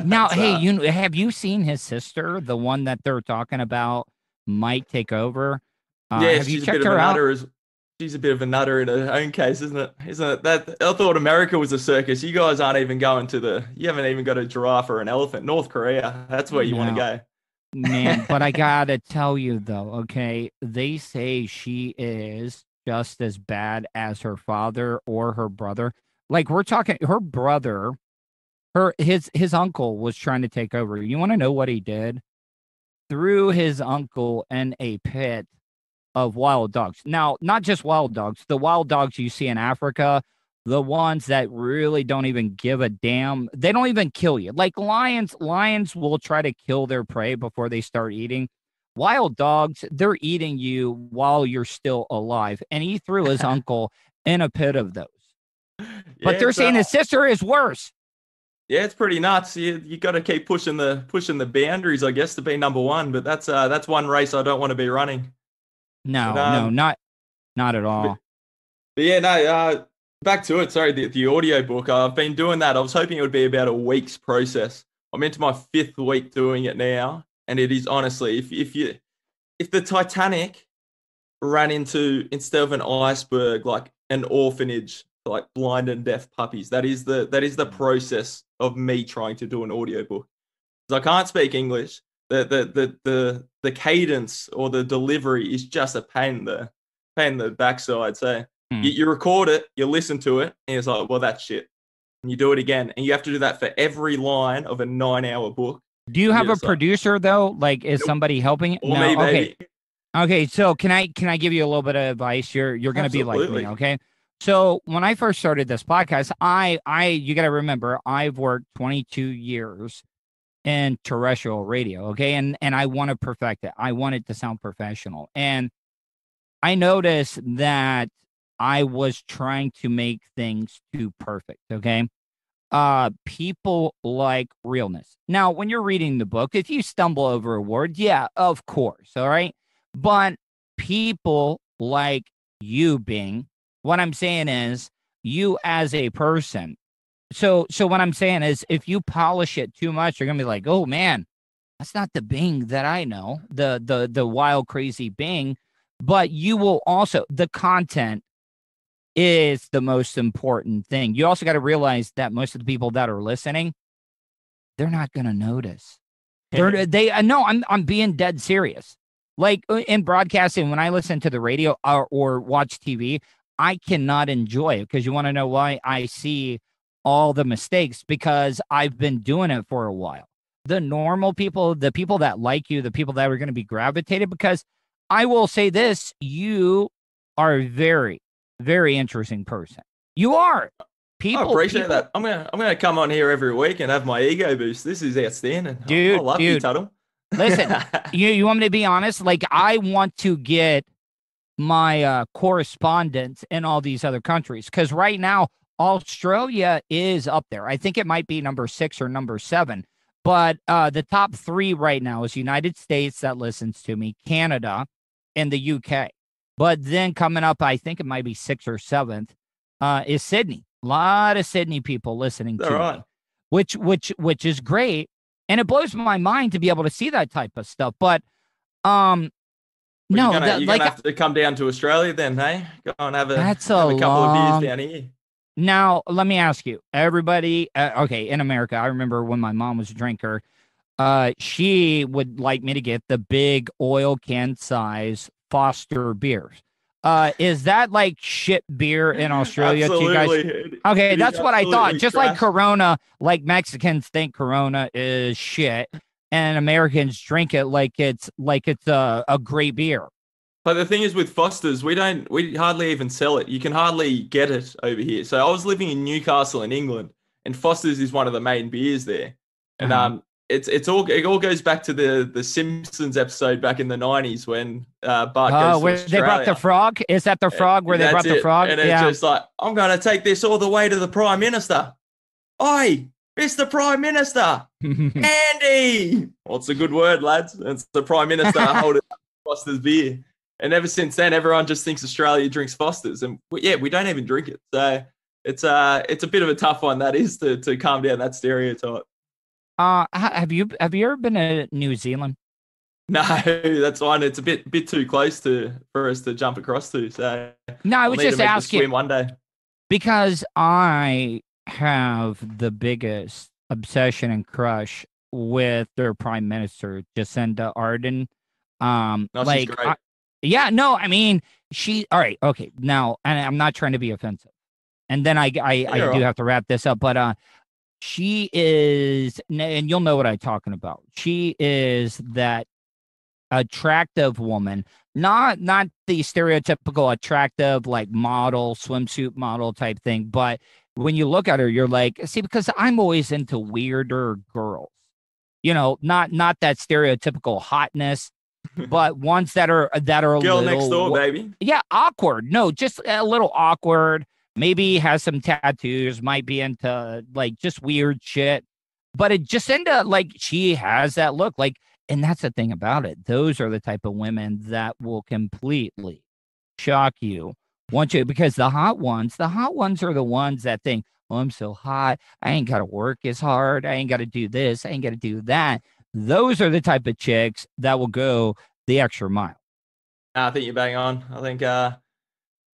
Now, hey, uh, you have you seen his sister, the one that they're talking about might take over? Uh, yeah, have she's you checked a bit her of a out? Nutter as, she's a bit of a nutter in her own case, isn't it? Isn't it? That I thought America was a circus. You guys aren't even going to the. You haven't even got a giraffe or an elephant. North Korea. That's where you no. want to go. Man, but I gotta tell you though, okay, they say she is just as bad as her father or her brother. Like we're talking, her brother, her his his uncle was trying to take over. You want to know what he did? Threw his uncle in a pit of wild dogs. Now, not just wild dogs, the wild dogs you see in Africa, the ones that really don't even give a damn. They don't even kill you. Like lions, lions will try to kill their prey before they start eating. Wild dogs, they're eating you while you're still alive. And he threw his uncle in a pit of those. Yeah, but they're saying uh, his sister is worse. Yeah, it's pretty nuts. You you got to keep pushing the pushing the boundaries, I guess, to be number one. But that's uh that's one race I don't want to be running. No, but, um, no, not not at all. But, but yeah, no. Uh, Back to it, sorry, the, the audio book. I've been doing that. I was hoping it would be about a week's process. I'm into my fifth week doing it now, and it is honestly, if if you if the Titanic ran into, instead of an iceberg, like an orphanage, like blind and deaf puppies, that is the that is the process of me trying to do an audio book. Because I can't speak English. The the the the the cadence or the delivery is just a pain in the pain in the backside. So You, you record it, you listen to it, and it's like, well, that's shit. And you do it again. And you have to do that for every line of a nine-hour book. Do you have a producer, like, though? Like, is nope. somebody helping? Or no, me, okay. Baby. Okay, so can I can I give you a little bit of advice? You're you're going to be like me, okay? So when I first started this podcast, I, I you got to remember, I've worked twenty-two years in terrestrial radio, okay? And, and I want to perfect it. I want it to sound professional. And I noticed that I was trying to make things too perfect, okay? Uh, people like realness. Now, when you're reading the book, if you stumble over a word, yeah, of course, all right? But people like you, Bing, what I'm saying is you as a person. So so what I'm saying is if you polish it too much, you're going to be like, oh, man, that's not the Bing that I know, the the the wild, crazy Bing. But you will also, the content is the most important thing. You also got to realize that most of the people that are listening, they're not going to notice. They're, they uh, no, I'm I'm being dead serious. Like in broadcasting, when I listen to the radio or, or watch T V, I cannot enjoy it because you want to know why? I see all the mistakes because I've been doing it for a while. The normal people, the people that like you, the people that are going to be gravitated, because I will say this, you are very, very interesting person. You are. People, I appreciate people, that. I'm gonna I'm gonna come on here every week and have my ego boost. This is outstanding, dude. I, I love dude. you, Tuddle. Listen, you you want me to be honest? Like I want to get my uh, correspondence in all these other countries because right now Australia is up there. I think it might be number six or number seven, but uh, the top three right now is United States that listens to me, Canada, and the U K. But then coming up, I think it might be sixth or seventh, uh, is Sydney. A lot of Sydney people listening They're to right. me, which which which is great, and it blows my mind to be able to see that type of stuff. But um, but no, you're gonna, that, you're like, gonna have to come down to Australia then, hey? Go and have a, that's a, have a couple long... of beers down here. Now, let me ask you, everybody. Uh, okay, in America, I remember when my mom was a drinker, uh, she would like me to get the big oil can size Foster beers. Uh, is that like shit beer in Australia? To you guys? Okay, that's what I thought. Just trash. Like Corona, like Mexicans think Corona is shit, and Americans drink it like it's like it's a, a great beer. But the thing is, with Foster's, we don't, we hardly even sell it. You can hardly get it over here. So I was living in Newcastle in England, and Foster's is one of the main beers there, and uh-huh. um. It's it's all it all goes back to the the Simpsons episode back in the nineties when uh, Bart goes oh, to where Australia. They brought the frog. Is that the frog where and they brought it. the frog? And it's yeah. just like, I'm going to take this all the way to the Prime Minister. Oi, It's the Prime Minister. Andy. What's a good word, lads? It's the Prime Minister holding Foster's beer. And ever since then, everyone just thinks Australia drinks Foster's. And we, yeah, we don't even drink it. So it's, uh, it's a bit of a tough one, that is, to, to calm down that stereotype. Uh, have you have you ever been to New Zealand? No, that's fine. It's a bit bit too close to for us to jump across to. So no, I was we'll just asking one day because I have the biggest obsession and crush with their Prime Minister, Jacinda Ardern. Um, no, like, she's great. I, yeah, no, I mean she. All right, okay. Now, and I'm not trying to be offensive. And then I I, I do right. have to wrap this up, but uh. She is, and you'll know what I'm talking about. She is that attractive woman, not not the stereotypical attractive like model, swimsuit model type thing. But when you look at her, you're like, see, because I'm always into weirder girls, you know, not not that stereotypical hotness, but ones that are that are a girl little, next door, baby. Yeah, awkward. No, just a little awkward. Maybe has some tattoos, might be into like just weird shit. But it Jacinda, like she has that look like, and that's the thing about it. Those are the type of women that will completely shock you. Once you, because the hot ones, the hot ones are the ones that think, oh, I'm so hot. I ain't got to work as hard. I ain't got to do this. I ain't got to do that. Those are the type of chicks that will go the extra mile. I think you're bang on. I think, uh,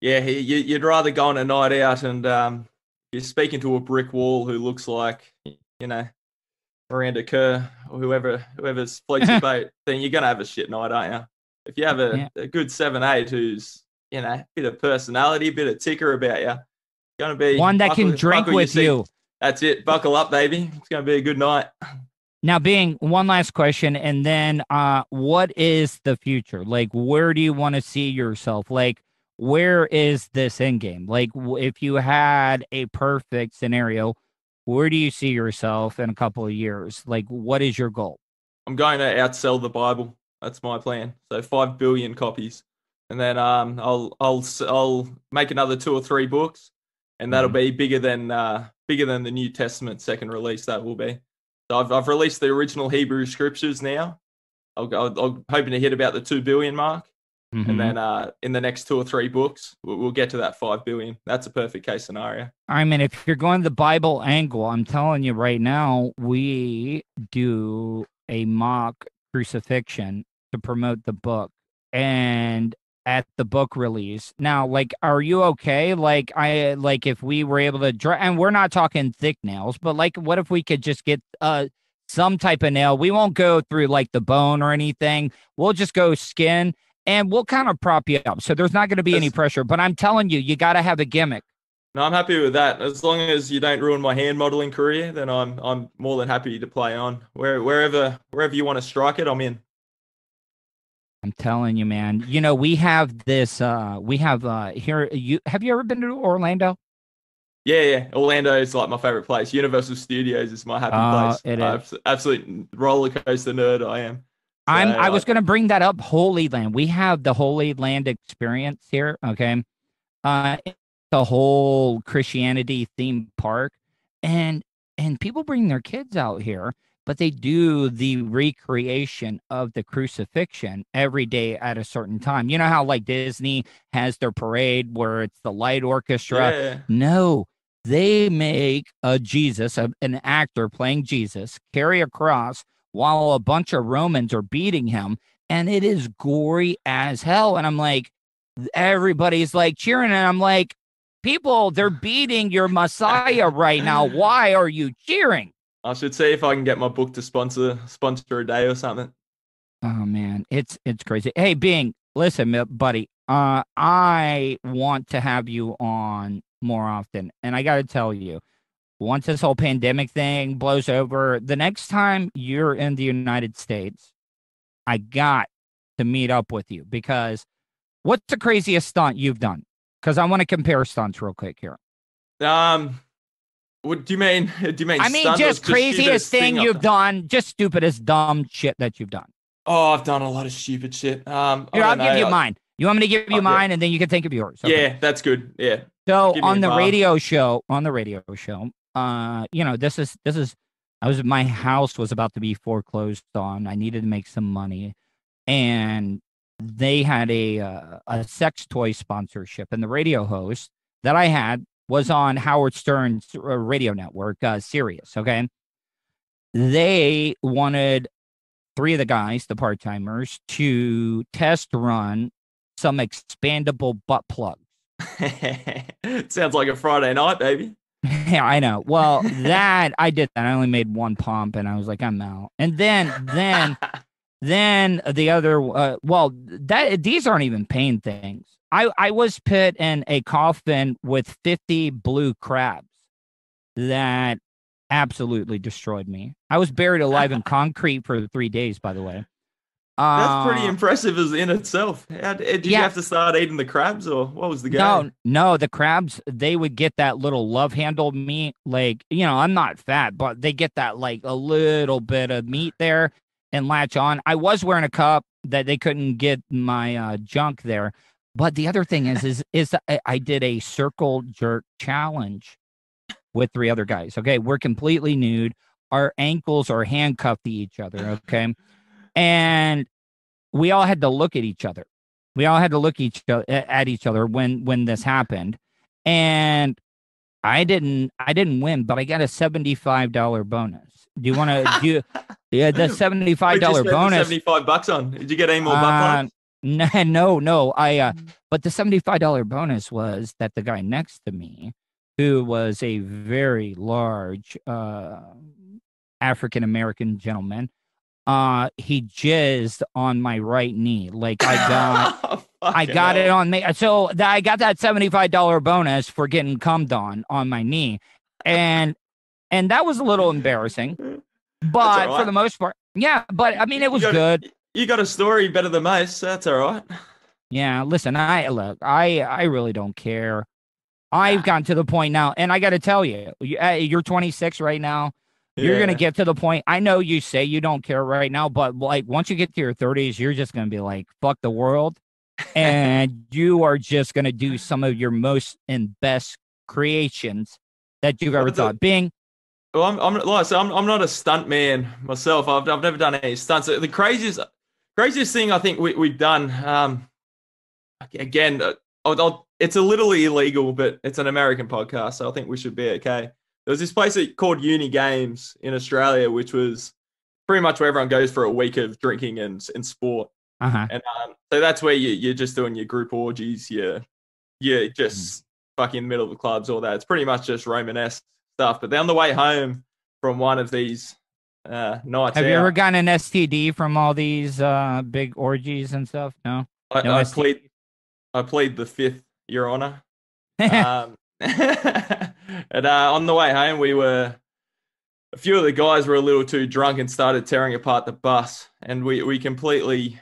yeah, you, you'd rather go on a night out and um, you're speaking to a brick wall who looks like, you know, Miranda Kerr or whoever whoever's floats your boat, then you're going to have a shit night, aren't you? If you have a, yeah. a good seven eight who's, you know, a bit of personality, a bit of ticker about you, going to be... One that buckle, can drink with you. That's it. Buckle up, baby. It's going to be a good night. Now, Bing, one last question, and then uh, what is the future? Like, where do you want to see yourself? Like... Where is this end game? Like, if you had a perfect scenario, where do you see yourself in a couple of years? Like, what is your goal? I'm going to outsell the Bible. That's my plan. So five billion copies, and then um, I'll I'll I'll make another two or three books, and that'll mm-hmm. be bigger than uh, bigger than the New Testament second release. That will be. So I've I've released the original Hebrew scriptures now. I'll, I'll, I'm hoping to hit about the two billion mark. Mm-hmm. And then uh, in the next two or three books, we'll, we'll get to that five billion. That's a perfect case scenario. I mean, if you're going the Bible angle, I'm telling you right now, we do a mock crucifixion to promote the book. And at the book release now, like, are you okay? Like I, like if we were able to dry, and we're not talking thick nails, but like, what if we could just get uh, some type of nail? We won't go through like the bone or anything. We'll just go skin. And we'll kind of prop you up. So there's not going to be any pressure. But I'm telling you, you got to have a gimmick. No, I'm happy with that. As long as you don't ruin my hand modeling career, then I'm I'm more than happy to play on. Where, wherever wherever you want to strike it, I'm in. I'm telling you, man. You know, we have this, uh, we have uh, here, you have you ever been to Orlando? Yeah, yeah. Orlando is like my favorite place. Universal Studios is my happy uh, place. It is. Uh, absolute roller coaster nerd I am. I'm, I was going to bring that up, Holy Land. We have the Holy Land experience here, okay? Uh, the whole Christianity themed park. And and people bring their kids out here, but they do the recreation of the crucifixion every day at a certain time. You know how like Disney has their parade where it's the light orchestra? Yeah. No, they make a Jesus, a, an actor playing Jesus, carry a cross, while a bunch of Romans are beating him, and it is gory as hell. And I'm like, everybody's like cheering, and I'm like, people, they're beating your Messiah right now. Why are you cheering? I should see if I can get my book to sponsor sponsor a day or something. Oh man, it's it's crazy. Hey, Bing, listen, buddy, uh, I want to have you on more often, and I got to tell you. Once this whole pandemic thing blows over, the next time you're in the United States, I got to meet up with you because what's the craziest stunt you've done? Because I want to compare stunts real quick here. Um, what do you mean? Do you mean? I mean, just craziest thing you've done, just stupidest, dumb shit that you've done. Oh, I've done a lot of stupid shit. Um, here, I'll give you mine. You want me to give you mine, and then you can think of yours. Okay. Yeah, that's good. Yeah. So on the radio show, on the radio show. uh, you know, this is, this is, I was, my house was about to be foreclosed on. I needed to make some money, and they had a, uh, a sex toy sponsorship, and the radio host that I had was on Howard Stern's uh, radio network, uh, Sirius. Okay. They wanted three of the guys, the part-timers, to test run some expandable butt plugs. Sounds like a Friday night, baby. Yeah, I know. Well, that I did that. I only made one pump, and I was like, I'm out. And then, then, then the other. Uh, well, that these aren't even pain things. I I was put in a coffin with fifty blue crabs that absolutely destroyed me. I was buried alive in concrete for three days. By the way. That's pretty impressive as in itself. Did you yeah. have to start eating the crabs, or what was the game? No, no, the crabs, they would get that little love handle meat. Like, you know, I'm not fat, but they get that like a little bit of meat there and latch on. I was wearing a cup that they couldn't get my uh, junk there. But the other thing is, is, is I did a circle jerk challenge with three other guys. Okay. We're completely nude. Our ankles are handcuffed to each other. Okay. And we all had to look at each other. We all had to look each at each other when when this happened. And I didn't I didn't win, but I got a seventy-five dollar bonus. Do you want to do yeah, the seventy-five dollar bonus? seventy-five bucks on. Did you get any more bucks on? Uh, no, no. I uh, but the seventy-five dollar bonus was that the guy next to me, who was a very large uh, African American gentleman, Uh, he jizzed on my right knee. Like I got, oh, I got hell. it on me. So th- I got that seventy-five dollar bonus for getting cummed on, on my knee. And, and that was a little embarrassing, but right. for the most part, yeah, but I mean, it was you got, good. You got a story better than most. So that's all right. Yeah. Listen, I look, I, I really don't care. I've gotten to the point now, and I got to tell you, you're twenty-six right now. You're yeah. going to get to the point. I know you say you don't care right now, but like once you get to your thirties, you're just going to be like, fuck the world. And you are just going to do some of your most and best creations that you've ever well, thought. Bing. Well, I'm, I'm like, so I'm, I'm not a stunt man myself. I've, I've never done any stunts. The craziest, craziest thing I think we, we've done, um, again, I'll, I'll, it's a little illegal, but it's an American podcast, so I think we should be okay. There was this place called Uni Games in Australia, which was pretty much where everyone goes for a week of drinking and, and sport. Uh-huh. And um, so that's where you, you're just doing your group orgies, you're, you're just mm. fucking in the middle of the clubs, all that. It's pretty much just Romanesque stuff. But then on the way home from one of these uh, nights Have out, you ever gotten an S T D from all these uh, big orgies and stuff? No? I, no I, plead, I plead the fifth, Your Honor. Um And uh, on the way home, we were a few of the guys were a little too drunk and started tearing apart the bus. And we, we completely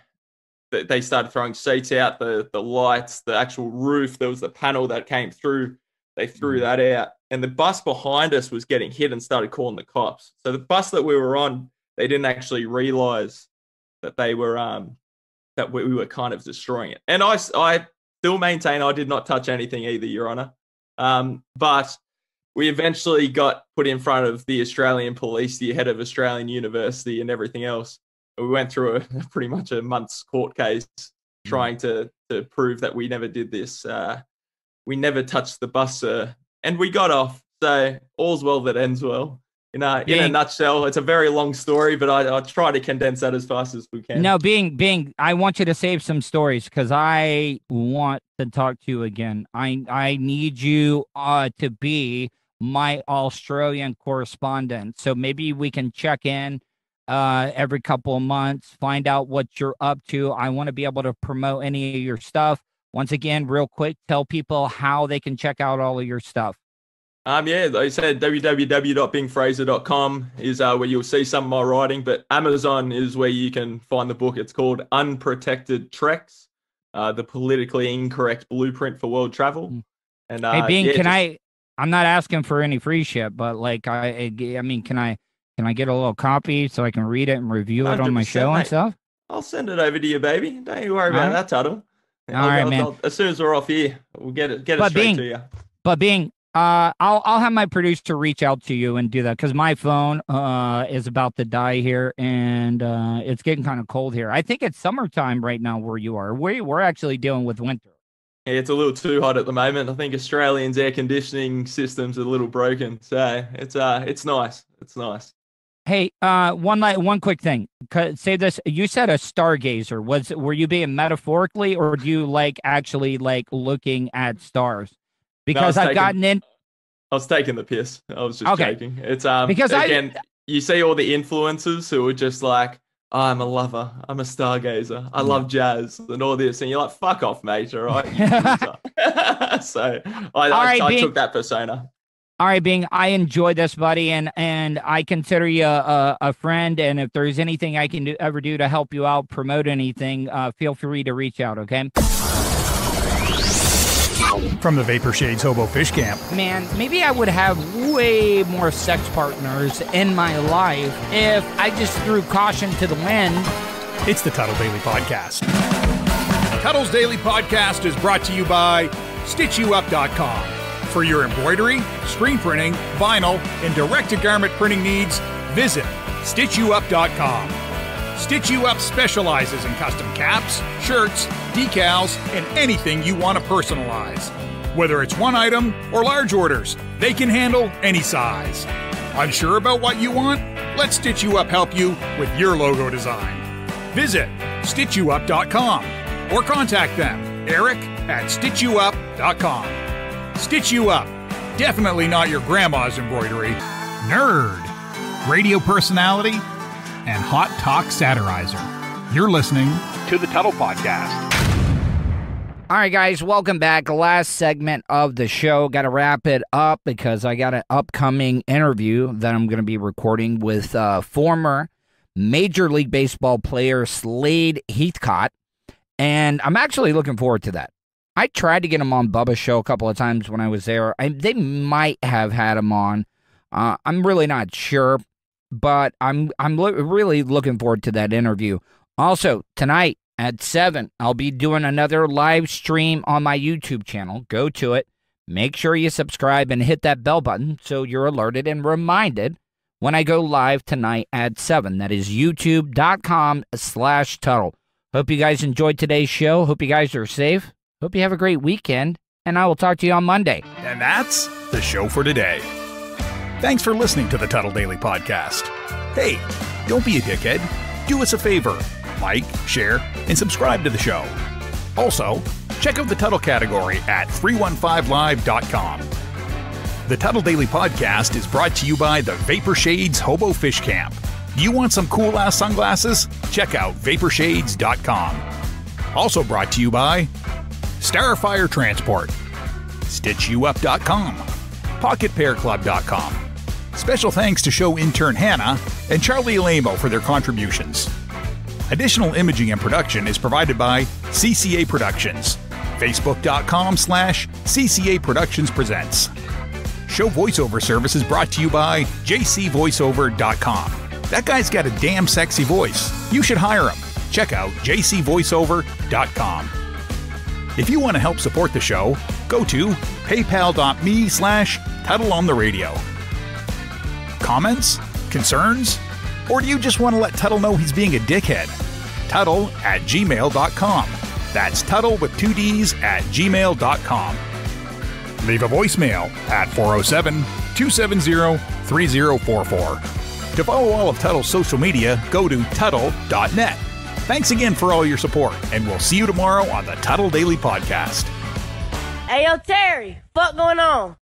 they started throwing seats out, the the lights, the actual roof. There was the panel that came through. They threw that out, and the bus behind us was getting hit and started calling the cops. So the bus that we were on, they didn't actually realize that they were um that we, we were kind of destroying it. And I I still maintain I did not touch anything either, Your Honor. Um, but we eventually got put in front of the Australian police, the head of Australian university and everything else. We went through a pretty much a month's court case trying to, to prove that we never did this. Uh, we never touched the bus, sir. And we got off. So all's well that ends well. In a, Bing, in a nutshell, it's a very long story, but I, I try to condense that as fast as we can. No, Bing, Bing, I want you to save some stories because I want to talk to you again. I I need you uh, to be my Australian correspondent. So maybe we can check in uh, every couple of months, find out what you're up to. I want to be able to promote any of your stuff. Once again, real quick, tell people how they can check out all of your stuff. Um, yeah, like I said, w w w dot bing fraser dot com is uh, where you'll see some of my writing, but Amazon is where you can find the book. It's called Unprotected Treks, uh, the politically incorrect blueprint for world travel. And uh, hey, Bing, yeah, can just... I? I'm not asking for any free shit, but like, I, I mean, can I? Can I get a little copy so I can read it and review it on my show mate. and stuff? I'll send it over to you, baby. Don't you worry All about right. that, Tuttle. All I'll, right, I'll, man. I'll, as soon as we're off here, we'll get it. Get it but straight Bing, to you. But Bing. Uh, I'll I'll have my producer reach out to you and do that, because my phone uh, is about to die here, and uh, it's getting kind of cold here. I think it's summertime right now where you are. We, we're actually dealing with winter. Yeah, it's a little too hot at the moment. I think Australians' air conditioning system's a little broken, so it's uh, it's nice. It's nice. Hey, uh, one light, one quick thing. Say this. You said a stargazer. Was were you being metaphorically, or do you like actually like looking at stars? Because no, I've taking, gotten in. I was taking the piss. I was just okay. joking. It's um because again, I... you see all the influencers who are just like, I'm a lover, I'm a stargazer, I love jazz and all this, and you're like, fuck off, mate. All right. so I, all I, right, I, I took that persona. All right, Bing, I enjoy this, buddy, and and I consider you a, a friend. And if there's anything I can do, ever do to help you out, promote anything, uh, feel free to reach out. Okay. From the Vapor Shades Hobo Fish Camp. Man, maybe I would have way more sex partners in my life if I just threw caution to the wind. It's the Tuddle Daily Podcast. Tuddle's Daily Podcast is brought to you by Stitch You Up dot com. For your embroidery, screen printing, vinyl, and direct-to-garment printing needs, visit Stitch You Up dot com. Stitch You Up specializes in custom caps, shirts, decals, and anything you want to personalize. Whether it's one item or large orders, they can handle any size. Unsure about what you want? Let Stitch You Up help you with your logo design. Visit Stitch You Up dot com or contact them, Eric at Stitch You Up dot com. Stitch You Up, definitely not your grandma's embroidery. Nerd, radio personality, and hot talk satirizer. You're listening to the Tuddle Podcast. All right, guys, welcome back. Last segment of the show. Got to wrap it up because I got an upcoming interview that I'm going to be recording with uh, former Major League Baseball player Slade Heathcott, and I'm actually looking forward to that. I tried to get him on Bubba's show a couple of times when I was there. I, they might have had him on. Uh, I'm really not sure. But I'm I'm lo really looking forward to that interview. Also, tonight at seven, I'll be doing another live stream on my YouTube channel. Go to it. Make sure you subscribe and hit that bell button so you're alerted and reminded when I go live tonight at seven. That is YouTube dot com slash Tuddle. Hope you guys enjoyed today's show. Hope you guys are safe. Hope you have a great weekend. And I will talk to you on Monday. And that's the show for today. Thanks for listening to the Tuddle Daily Podcast. Hey, don't be a dickhead. Do us a favor. Like, share, and subscribe to the show. Also, check out the Tuddle category at three one five live dot com. The Tuddle Daily Podcast is brought to you by the Vapor Shades Hobo Fish Camp. Do you want some cool-ass sunglasses? Check out Vapor Shades dot com. Also brought to you by Starfire Transport, Stitch You Up dot com, Pocket Pair Club dot com. Special thanks to show intern Hannah and Charlie Alamo for their contributions. Additional imaging and production is provided by C C A Productions. Facebook dot com slash C C A Productions Presents. Show voiceover service is brought to you by J C Voiceover dot com. That guy's got a damn sexy voice. You should hire him. Check out J C Voiceover dot com. If you want to help support the show, go to paypal dot me slash Tuddle on the radio. Comments? Concerns? Or do you just want to let Tuddle know he's being a dickhead? Tuddle at gmail dot com. That's Tuddle with two D's at gmail dot com. Leave a voicemail at four oh seven, two seven zero, three zero four four. To follow all of Tuddle's social media, go to Tuddle dot net. Thanks again for all your support, and we'll see you tomorrow on the Tuddle Daily Podcast. Hey, yo, Terry, what's going on?